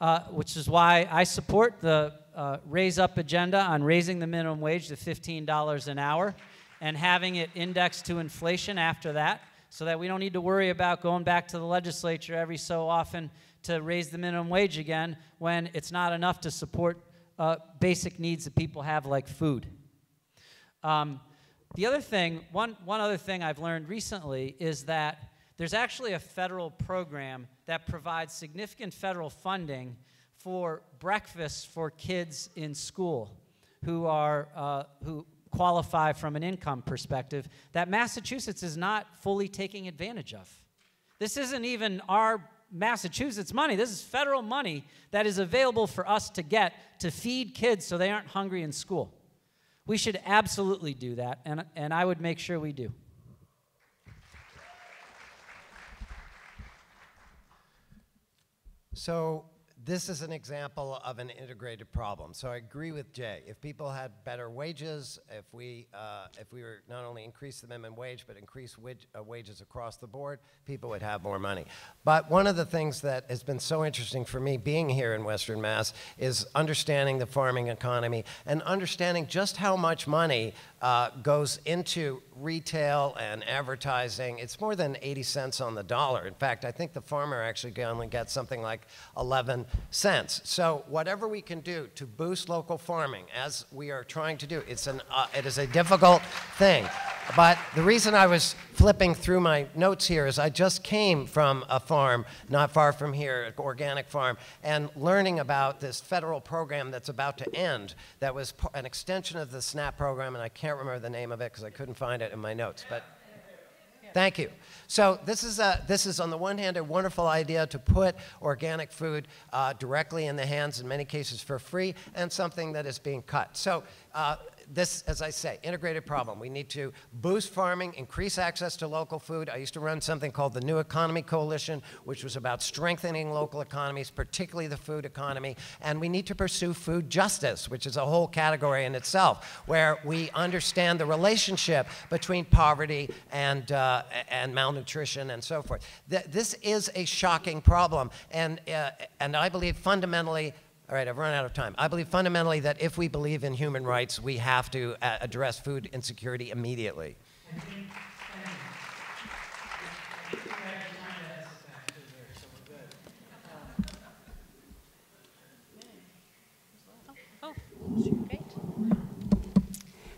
uh, which is why I support the uh, raise-up agenda on raising the minimum wage to fifteen dollars an hour and having it indexed to inflation after that, so that we don't need to worry about going back to the legislature every so often to raise the minimum wage again when it's not enough to support uh, basic needs that people have, like food. Um, the other thing, one, one other thing I've learned recently is that there's actually a federal program that provides significant federal funding for breakfasts for kids in school who are, uh, who qualify from an income perspective, that Massachusetts is not fully taking advantage of. This isn't even our Massachusetts money. This is federal money that is available for us to get to feed kids so they aren't hungry in school. We should absolutely do that, and, and I would make sure we do. So this is an example of an integrated problem. So I agree with Jay. If people had better wages, if we, uh, if we were not only increase the minimum wage, but increase wage, uh, wages across the board, people would have more money. But one of the things that has been so interesting for me being here in Western Mass is understanding the farming economy and understanding just how much money uh, goes into retail and advertising. It's more than eighty cents on the dollar. In fact, I think the farmer actually only gets something like eleven cents. So whatever we can do to boost local farming, as we are trying to do, it's an, uh, it is a difficult thing. But the reason I was flipping through my notes here is I just came from a farm not far from here, an organic farm, and learning about this federal program that's about to end that was an extension of the SNAP program, and I can't remember the name of it because I couldn't find it in my notes. But thank you. So this is, a, this is, on the one hand, a wonderful idea to put organic food uh, directly in the hands, in many cases for free, and something that is being cut. So uh, this, as I say, integrated problem. We need to boost farming, increase access to local food. I used to run something called the New Economy Coalition, which was about strengthening local economies, particularly the food economy. And we need to pursue food justice, which is a whole category in itself, where we understand the relationship between poverty and, uh, and malnutrition and so forth. Th this is a shocking problem, and, uh, and I believe fundamentally, all right, I've run out of time. I believe fundamentally that if we believe in human rights, we have to uh, address food insecurity immediately.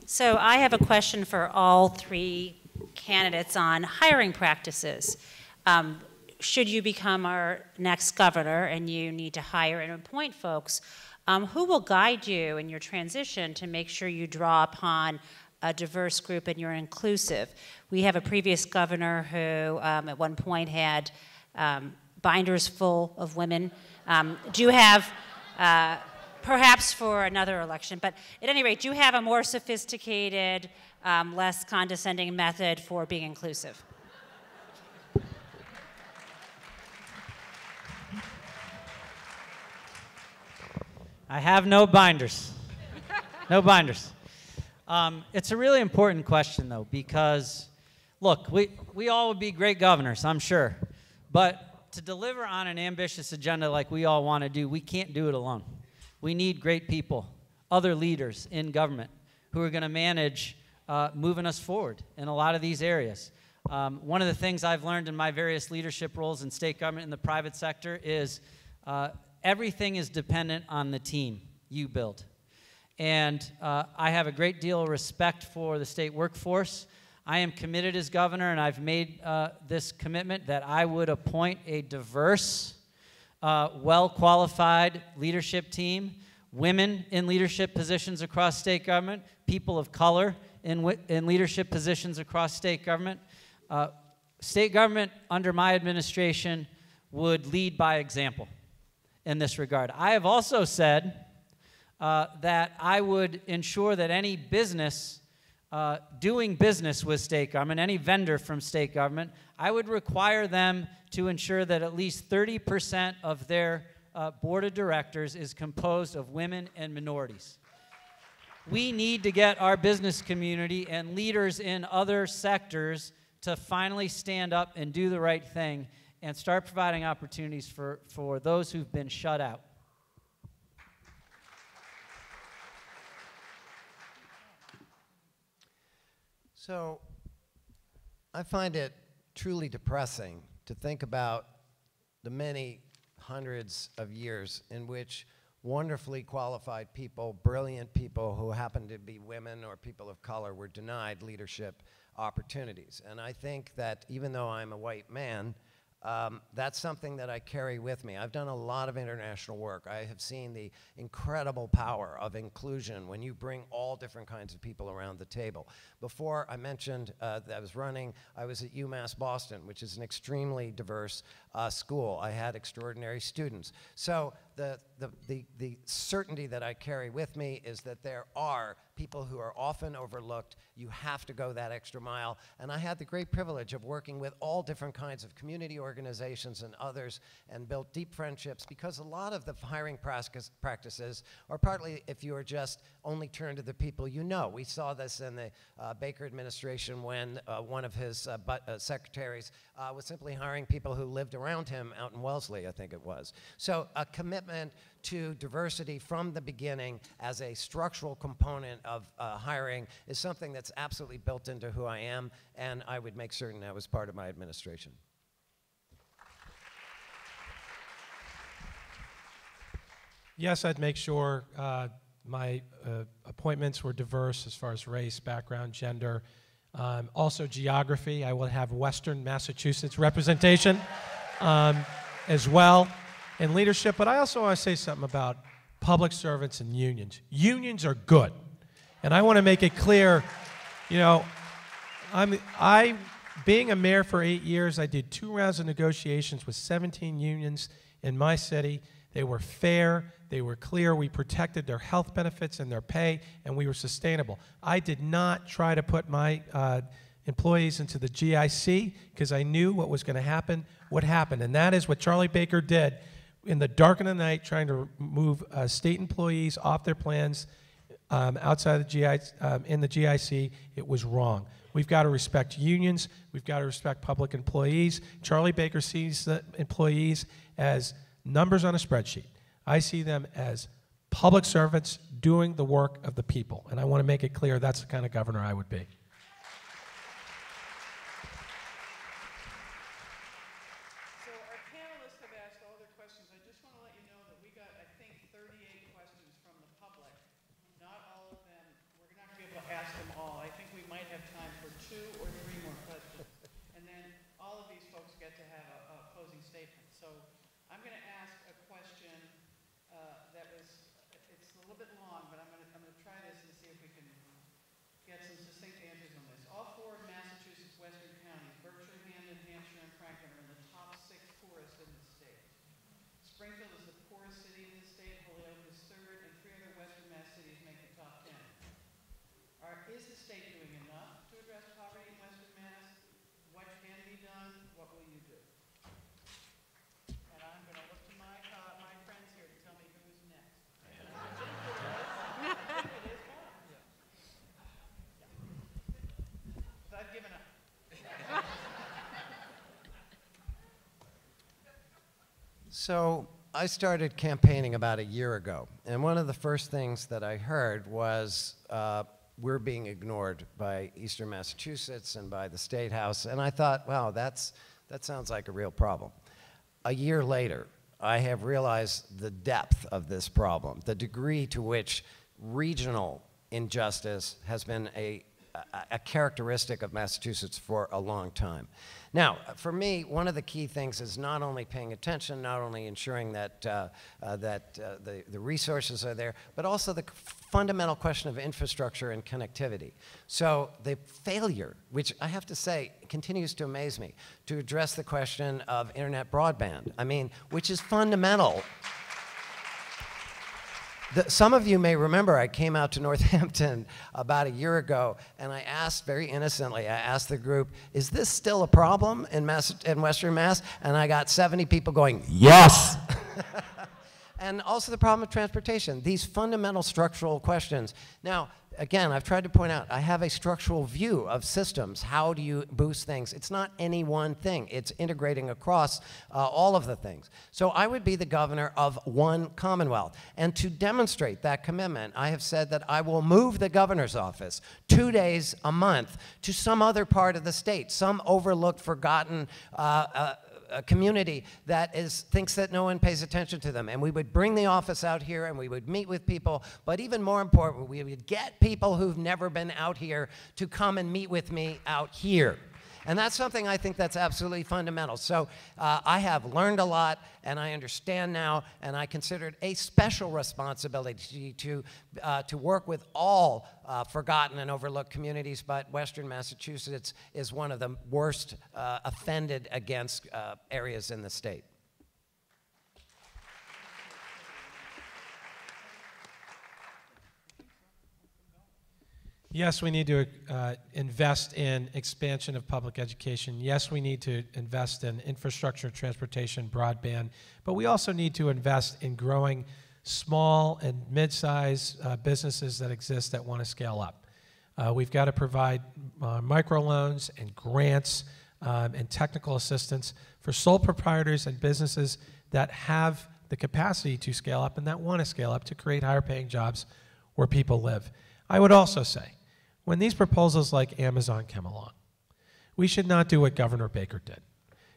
So I have a question for all three candidates on hiring practices. Um, Should you become our next governor and you need to hire and appoint folks, um, who will guide you in your transition to make sure you draw upon a diverse group and you're inclusive? We have a previous governor who um, at one point had um, binders full of women. Um, do you have, uh, perhaps for another election, but at any rate, do you have a more sophisticated, um, less condescending method for being inclusive? I have no binders, no binders. Um, it's a really important question, though, because, look, we, we all would be great governors, I'm sure, but to deliver on an ambitious agenda like we all want to do, we can't do it alone. We need great people, other leaders in government who are going to manage uh, moving us forward in a lot of these areas. Um, one of the things I've learned in my various leadership roles in state government in the private sector is uh, everything is dependent on the team you build. And uh, I have a great deal of respect for the state workforce. I am committed as governor, and I've made uh, this commitment that I would appoint a diverse, uh, well-qualified leadership team, women in leadership positions across state government, people of color in, in leadership positions across state government. Uh, state government under my administration would lead by example in this regard. I have also said uh, that I would ensure that any business uh, doing business with state government, any vendor from state government, I would require them to ensure that at least thirty percent of their uh, board of directors is composed of women and minorities. We need to get our business community and leaders in other sectors to finally stand up and do the right thing and start providing opportunities for, for those who've been shut out. So I find it truly depressing to think about the many hundreds of years in which wonderfully qualified people, brilliant people who happen to be women or people of color were denied leadership opportunities. And I think that even though I'm a white man, um, that's something that I carry with me. I've done a lot of international work. I have seen the incredible power of inclusion when you bring all different kinds of people around the table. Before I mentioned uh, that I was running, I was at UMass Boston, which is an extremely diverse uh, school. I had extraordinary students. So the, the, the, the certainty that I carry with me is that there are people who are often overlooked. You have to go that extra mile. And I had the great privilege of working with all different kinds of community organizations and others and built deep friendships, because a lot of the hiring practices are partly if you are just only turned to the people you know. We saw this in the uh, Baker administration when uh, one of his uh, but, uh, secretaries uh, was simply hiring people who lived around him out in Wellesley, I think it was. So a commitment to diversity from the beginning as a structural component of uh, hiring is something that's absolutely built into who I am, and I would make certain that was part of my administration. Yes, I'd make sure uh, my uh, appointments were diverse as far as race, background, gender, um, also geography. I will have Western Massachusetts representation um, as well, and leadership. But I also want to say something about public servants and unions. Unions are good. And I want to make it clear, you know, I'm, I, being a mayor for eight years, I did two rounds of negotiations with seventeen unions in my city. They were fair, they were clear, we protected their health benefits and their pay, and we were sustainable. I did not try to put my uh, employees into the G I C, because I knew what was going to happen, what happened. And that is what Charlie Baker did in the dark of the night, trying to move uh, state employees off their plans Um, outside the G I C, um, in the G I C, it was wrong. We've got to respect unions. We've got to respect public employees. Charlie Baker sees the employees as numbers on a spreadsheet. I see them as public servants doing the work of the people. And I want to make it clear that's the kind of governor I would be. Springfield is the poorest city in the state, Holyoke is third, and three other Western Mass cities make the top ten. Are, is the state doing enough to address poverty in Western Mass? What can be done? What will you do? And I'm going to look to my, uh, my friends here to tell me who's next. So I've given up. So I started campaigning about a year ago, and one of the first things that I heard was uh, we're being ignored by Eastern Massachusetts and by the State House, and I thought, wow, that's, that sounds like a real problem. A year later, I have realized the depth of this problem, the degree to which regional injustice has been a a characteristic of Massachusetts for a long time. Now, for me, one of the key things is not only paying attention, not only ensuring that, uh, uh, that uh, the, the resources are there, but also the fundamental question of infrastructure and connectivity. So the failure, which I have to say continues to amaze me, to address the question of internet broadband, I mean, which is fundamental. The, some of you may remember I came out to Northampton about a year ago, and I asked very innocently, I asked the group, is this still a problem in, Mass in Western Mass? And I got seventy people going, yes! And also the problem of transportation, these fundamental structural questions. Now, again, I've tried to point out, I have a structural view of systems. How do you boost things? It's not any one thing. It's integrating across uh, all of the things. So I would be the governor of one Commonwealth. And to demonstrate that commitment, I have said that I will move the governor's office two days a month to some other part of the state, some overlooked, forgotten uh, uh, a community that is, thinks that no one pays attention to them. And we would bring the office out here and we would meet with people, but even more important, we would get people who've never been out here to come and meet with me out here. And that's something I think that's absolutely fundamental. So uh, I have learned a lot, and I understand now, and I consider it a special responsibility to, uh, to work with all uh, forgotten and overlooked communities, but Western Massachusetts is one of the worst uh, offended against uh, areas in the state. Yes, we need to uh, invest in expansion of public education. Yes, we need to invest in infrastructure, transportation, broadband. But we also need to invest in growing small and mid-sized uh, businesses that exist that want to scale up. Uh, we've got to provide uh, microloans and grants um, and technical assistance for sole proprietors and businesses that have the capacity to scale up and that want to scale up to create higher paying jobs where people live. I would also say, when these proposals like Amazon come along, we should not do what Governor Baker did.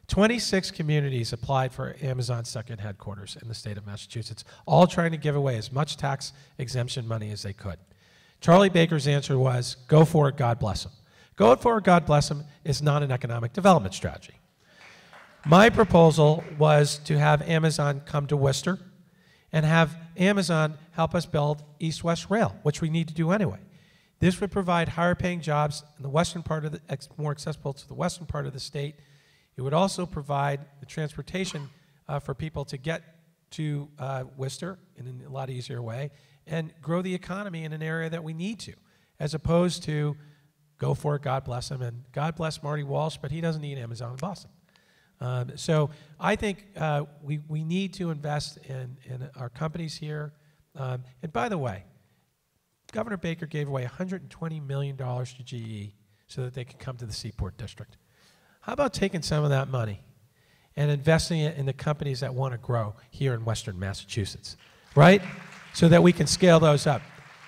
twenty-six communities applied for Amazon's second headquarters in the state of Massachusetts, all trying to give away as much tax exemption money as they could. Charlie Baker's answer was, go for it, God bless them. Go for it, God bless them is not an economic development strategy. My proposal was to have Amazon come to Worcester and have Amazon help us build East-West Rail, which we need to do anyway. This would provide higher paying jobs in the western part of the, more accessible to the western part of the state. It would also provide the transportation uh, for people to get to uh, Worcester in a lot easier way and grow the economy in an area that we need to, as opposed to go for it, God bless him, and God bless Marty Walsh, but he doesn't need Amazon in Boston. Um, so I think uh, we, we need to invest in, in our companies here. Um, and by the way, Governor Baker gave away one hundred twenty million dollars to G E so that they could come to the Seaport District. How about taking some of that money and investing it in the companies that want to grow here in Western Massachusetts, right? So that we can scale those up.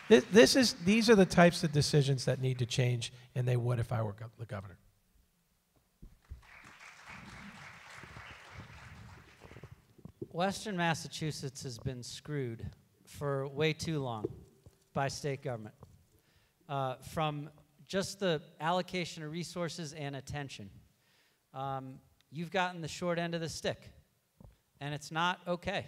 This, this is, these are the types of decisions that need to change, and they would if I were go- the governor. Western Massachusetts has been screwed for way too long by state government, uh, from just the allocation of resources and attention. Um, you've gotten the short end of the stick, and it's not okay.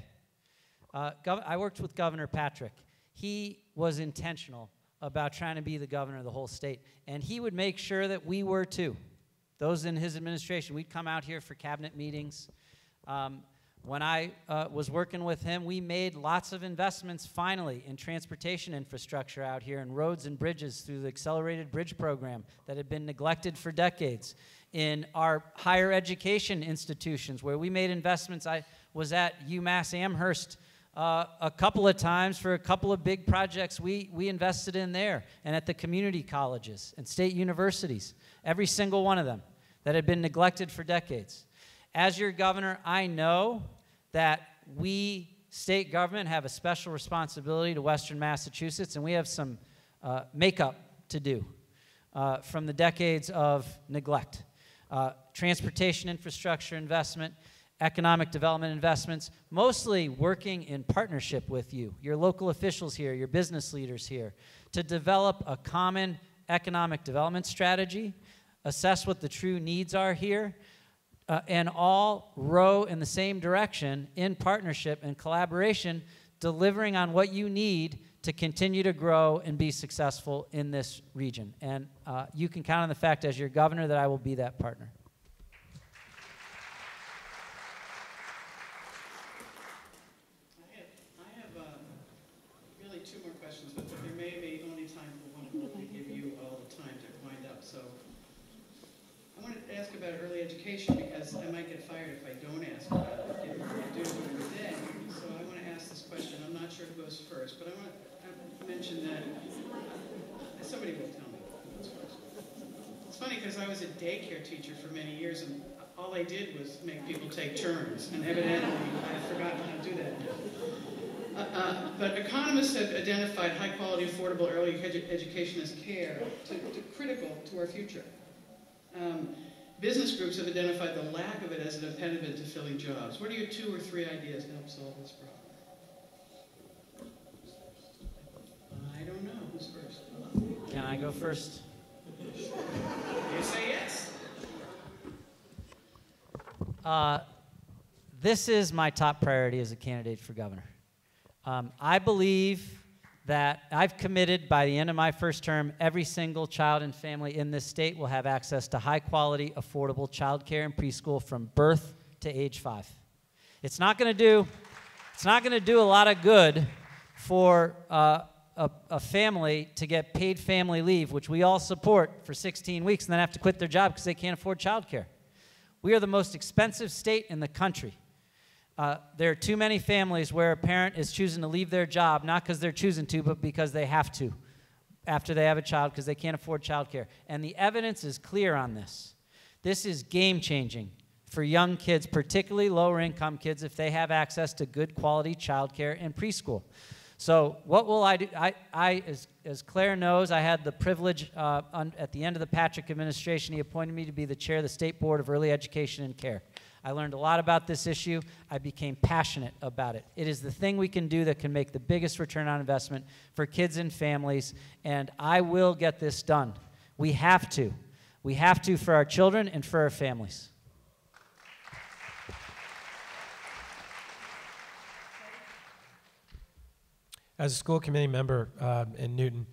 Uh, gov- I worked with Governor Patrick. He was intentional about trying to be the governor of the whole state, and he would make sure that we were too. Those in his administration, we'd come out here for cabinet meetings. Um, When I uh, was working with him, we made lots of investments, finally, in transportation infrastructure out here, in roads and bridges through the Accelerated Bridge Program that had been neglected for decades, in our higher education institutions where we made investments. I was at UMass Amherst uh, a couple of times for a couple of big projects we, we invested in there, and at the community colleges and state universities, every single one of them that had been neglected for decades. As your governor, I know that we, state government, have a special responsibility to Western Massachusetts, and we have some uh, makeup to do uh, from the decades of neglect. Uh, transportation infrastructure investment, economic development investments, mostly working in partnership with you, your local officials here, your business leaders here, to develop a common economic development strategy, assess what the true needs are here, Uh, and all row in the same direction in partnership and collaboration, delivering on what you need to continue to grow and be successful in this region. And uh, you can count on the fact, as your governor, that I will be that partner. I have, I have um, really two more questions, but there may be only time for one. I'm going to give you all the time to wind up. So I wanted to ask about early education, because I might get fired if I don't ask about it, given what I do during the day. So I want to ask this question. I'm not sure who goes first, but I want to mention that Somebody will tell me. It's funny because I was a daycare teacher for many years, and all I did was make people take turns, and evidently I've forgotten how to do that. Uh, uh, but economists have identified high-quality, affordable early edu education as care, to, to critical to our future. Um, business groups have identified the lack of it as an impediment to filling jobs. What are your two or three ideas to help solve this problem? I don't know. Who's first? Can I go first? You say yes. Uh, this is my top priority as a candidate for governor. Um, I believe that I've committed by the end of my first term, every single child and family in this state will have access to high quality, affordable child care and preschool from birth to age five. It's not going to do, it's not going to do a lot of good for uh, a, a family to get paid family leave, which we all support, for sixteen weeks and then have to quit their job because they can't afford child care. We are the most expensive state in the country. Uh, there are too many families where a parent is choosing to leave their job, not because they're choosing to, but because they have to after they have a child because they can't afford childcare. And the evidence is clear on this. This is game-changing for young kids, particularly lower-income kids, if they have access to good quality childcare and preschool. So what will I do? I, I as, as Claire knows, I had the privilege uh, on, at the end of the Patrick administration, he appointed me to be the chair of the State Board of Early Education and Care. I learned a lot about this issue. I became passionate about it. It is the thing we can do that can make the biggest return on investment for kids and families, and I will get this done. We have to. We have to for our children and for our families. As a school committee member um, in Newton,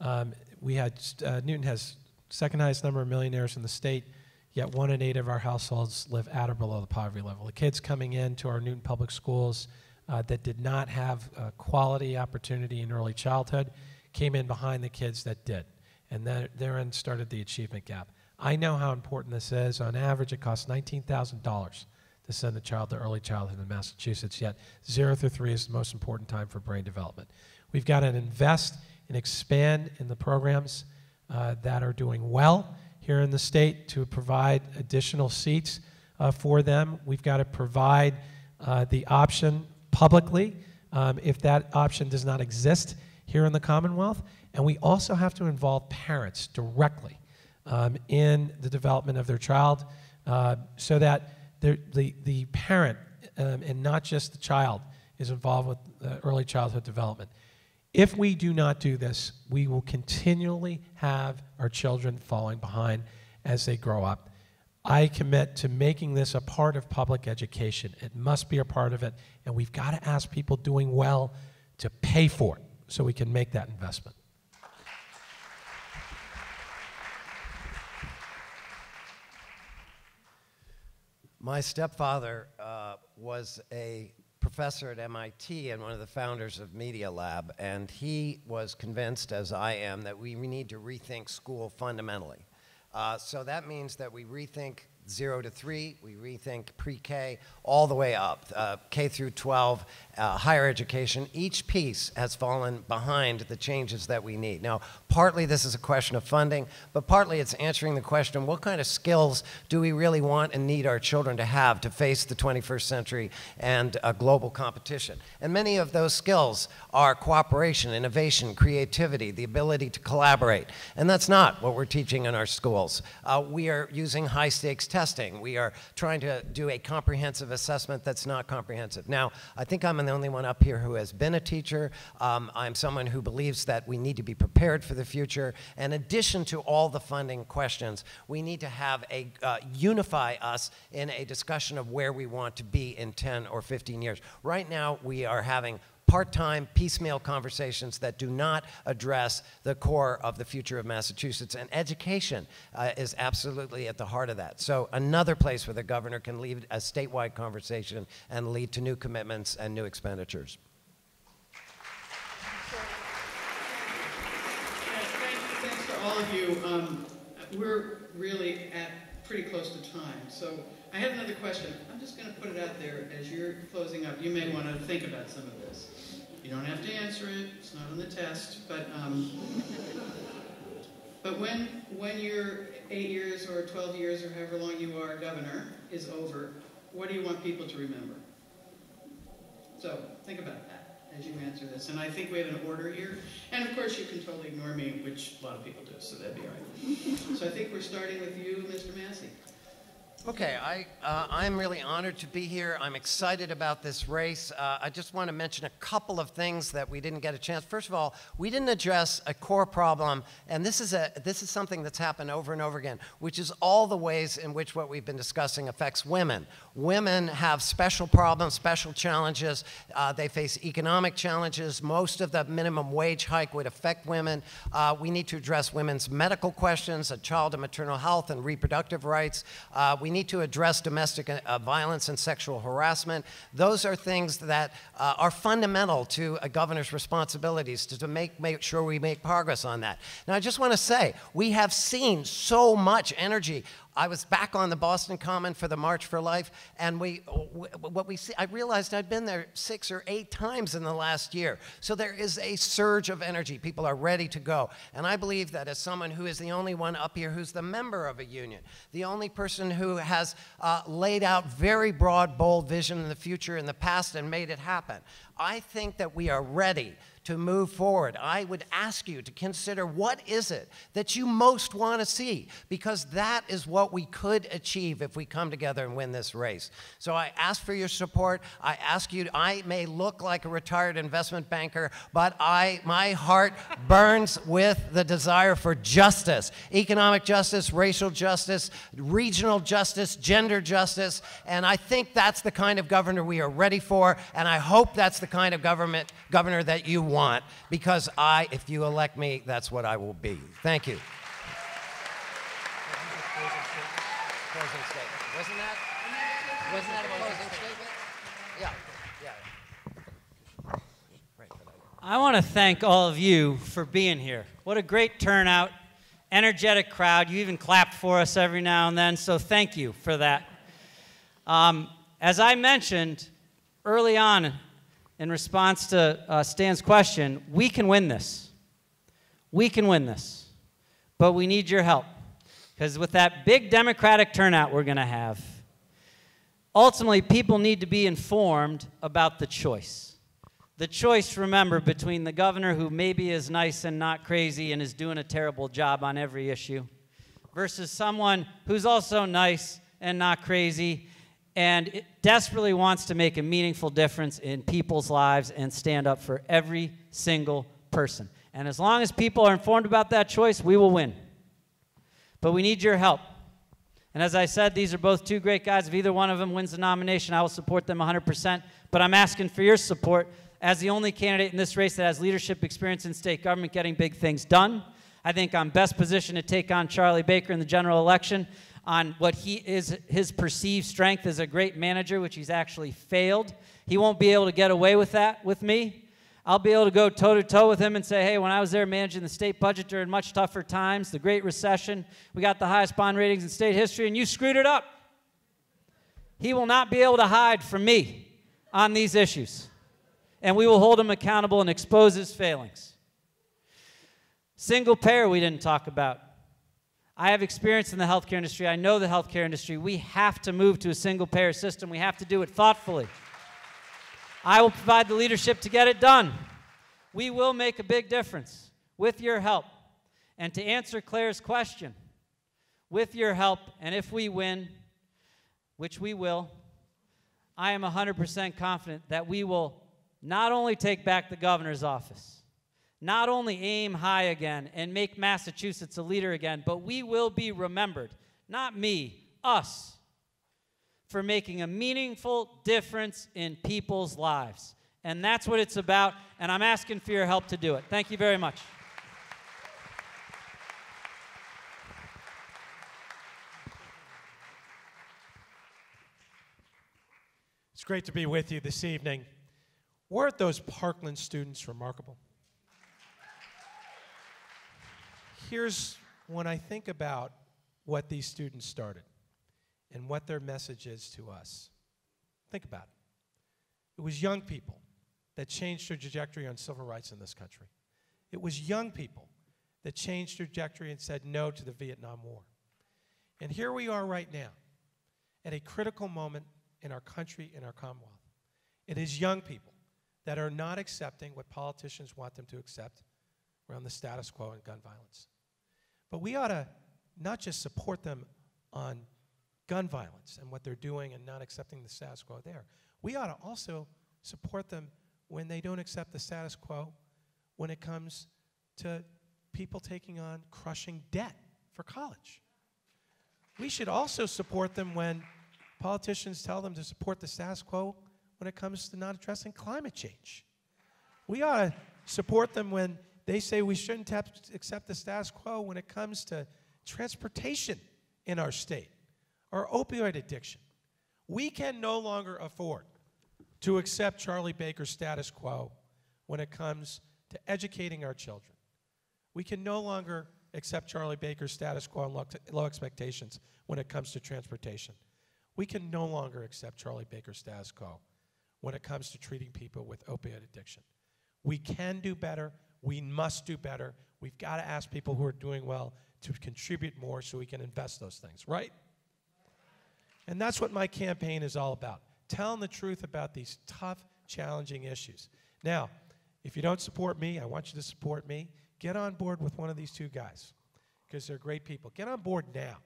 um, we had, uh, Newton has second highest number of millionaires in the state. Yet one in eight of our households live at or below the poverty level. The kids coming into our Newton public schools uh, that did not have uh, quality opportunity in early childhood came in behind the kids that did. And that therein started the achievement gap. I know how important this is. On average, it costs nineteen thousand dollars to send a child to early childhood in Massachusetts, yet zero through three is the most important time for brain development. We've got to invest and expand in the programs uh, that are doing well here in the state to provide additional seats uh, for them. We've got to provide uh, the option publicly um, if that option does not exist here in the Commonwealth. And we also have to involve parents directly um, in the development of their child uh, so that the, the, the parent um, and not just the child is involved with uh, early childhood development. If we do not do this, we will continually have our children falling behind as they grow up. I commit to making this a part of public education. It must be a part of it, and we've got to ask people doing well to pay for it so we can make that investment. My stepfather uh, was a professor at M I T and one of the founders of Media Lab, and he was convinced, as I am, that we need to rethink school fundamentally. Uh, so that means that we rethink zero to three, we rethink pre-K all the way up, uh, K through twelve, uh, higher education. Each piece has fallen behind the changes that we need. Now, partly this is a question of funding, but partly it's answering the question, what kind of skills do we really want and need our children to have to face the twenty-first century and uh, global competition? And many of those skills are cooperation, innovation, creativity, the ability to collaborate. And that's not what we're teaching in our schools. Uh, we are using high-stakes testing. We are trying to do a comprehensive assessment that's not comprehensive. Now, I think I'm the only one up here who has been a teacher. Um, I'm someone who believes that we need to be prepared for the future. In addition to all the funding questions, we need to have a uh, unify us in a discussion of where we want to be in ten or fifteen years. Right now, we are having part-time, piecemeal conversations that do not address the core of the future of Massachusetts. And education uh, is absolutely at the heart of that. So another place where the governor can lead a statewide conversation and lead to new commitments and new expenditures. Thanks for all of you. Um, we're really at pretty close to time. So I have another question. I'm just going to put it out there as you're closing up. You may want to think about some of this. You don't have to answer it. It's not on the test. But um, But when, when your eight years or twelve years or however long you are governor is over, what do you want people to remember? So think about that as you answer this. And I think we have an order here. And of course, you can totally ignore me, which a lot of people do, so that'd be all right. So I think we're starting with you, Mister Massie. Okay, I, uh, I'm really honored to be here. I'm excited about this race. Uh, I just want to mention a couple of things that we didn't get a chance. First of all, we didn't address a core problem, and this is, a, this is something that's happened over and over again, which is all the ways in which what we've been discussing affects women. Women have special problems, special challenges. Uh, they face economic challenges. Most of the minimum wage hike would affect women. Uh, we need to address women's medical questions, child and maternal health and reproductive rights. Uh, we We need to address domestic uh, violence and sexual harassment. Those are things that uh, are fundamental to a governor's responsibilities to, to make, make sure we make progress on that. Now, I just want to say, we have seen so much energy. I was back on the Boston Common for the March for Life, and we, what we see, I realized I'd been there six or eight times in the last year. So there is a surge of energy. People are ready to go. And I believe that as someone who is the only one up here who's the member of a union, the only person who has uh, laid out very broad, bold vision in the future in the past and made it happen, I think that we are ready to move forward. I would ask you to consider what is it that you most want to see, because that is what we could achieve if we come together and win this race. So I ask for your support. I ask you, I may look like a retired investment banker, but I, my heart burns with the desire for justice, economic justice, racial justice, regional justice, gender justice, and I think that's the kind of governor we are ready for, and I hope that's the kind of government governor that you want, because I, if you elect me, that's what I will be. Thank you. Closing statement. Wasn't that? Wasn't that a closing statement? Yeah. Yeah. Right. I want to thank all of you for being here. What a great turnout, energetic crowd. You even clap for us every now and then, so thank you for that. Um, as I mentioned early on, in response to uh, Stan's question, we can win this. We can win this. But we need your help. Because with that big Democratic turnout we're going to have, ultimately people need to be informed about the choice. The choice, remember, between the governor who maybe is nice and not crazy and is doing a terrible job on every issue versus someone who's also nice and not crazy and it desperately wants to make a meaningful difference in people's lives and stand up for every single person. And as long as people are informed about that choice, we will win. But we need your help. And as I said, these are both two great guys. If either one of them wins the nomination, I will support them one hundred percent. But I'm asking for your support as the only candidate in this race that has leadership experience in state government getting big things done. I think I'm best positioned to take on Charlie Baker in the general election on what he is, his perceived strength as a great manager, which he's actually failed. He won't be able to get away with that with me. I'll be able to go toe-to-toe with him and say, hey, when I was there managing the state budget during much tougher times, the Great Recession, we got the highest bond ratings in state history, and you screwed it up. He will not be able to hide from me on these issues. And we will hold him accountable and expose his failings. Single payer we didn't talk about. I have experience in the healthcare industry. I know the healthcare industry. We have to move to a single-payer system. We have to do it thoughtfully. I will provide the leadership to get it done. We will make a big difference with your help. And to answer Claire's question, with your help, and if we win, which we will, I am one hundred percent confident that we will not only take back the governor's office, not only aim high again and make Massachusetts a leader again, but we will be remembered, not me, us, for making a meaningful difference in people's lives. And that's what it's about, and I'm asking for your help to do it. Thank you very much. It's great to be with you this evening. Weren't those Parkland students remarkable? Here's when I think about what these students started and what their message is to us. Think about it. It was young people that changed the trajectory on civil rights in this country. It was young people that changed trajectory and said no to the Vietnam War. And here we are right now at a critical moment in our country, in our Commonwealth. It is young people that are not accepting what politicians want them to accept around the status quo and gun violence. But we ought to not just support them on gun violence and what they're doing and not accepting the status quo there. We ought to also support them when they don't accept the status quo when it comes to people taking on crushing debt for college. We should also support them when politicians tell them to support the status quo when it comes to not addressing climate change. We ought to support them when they say we shouldn't accept the status quo when it comes to transportation in our state or opioid addiction. We can no longer afford to accept Charlie Baker's status quo when it comes to educating our children. We can no longer accept Charlie Baker's status quo and low, low expectations when it comes to transportation. We can no longer accept Charlie Baker's status quo when it comes to treating people with opioid addiction. We can do better. We must do better. We've got to ask people who are doing well to contribute more so we can invest those things, right? And that's what my campaign is all about, telling the truth about these tough, challenging issues. Now, if you don't support me, I want you to support me. Get on board with one of these two guys because they're great people. Get on board now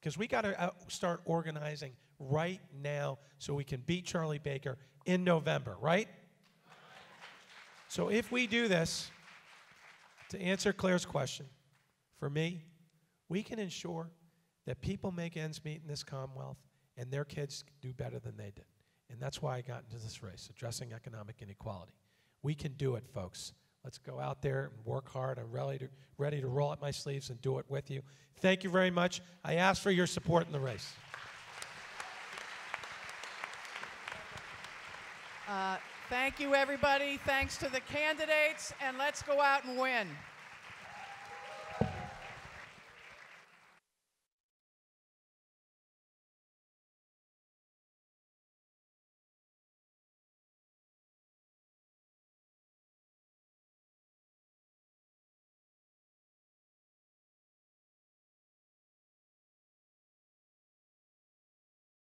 because we got to start organizing right now so we can beat Charlie Baker in November, right? So if we do this, to answer Claire's question, for me, we can ensure that people make ends meet in this Commonwealth and their kids do better than they did. And that's why I got into this race, addressing economic inequality. We can do it, folks. Let's go out there and work hard. I'm ready to, ready to roll up my sleeves and do it with you. Thank you very much. I ask for your support in the race. Uh, Thank you, everybody. Thanks to the candidates, and let's go out and win.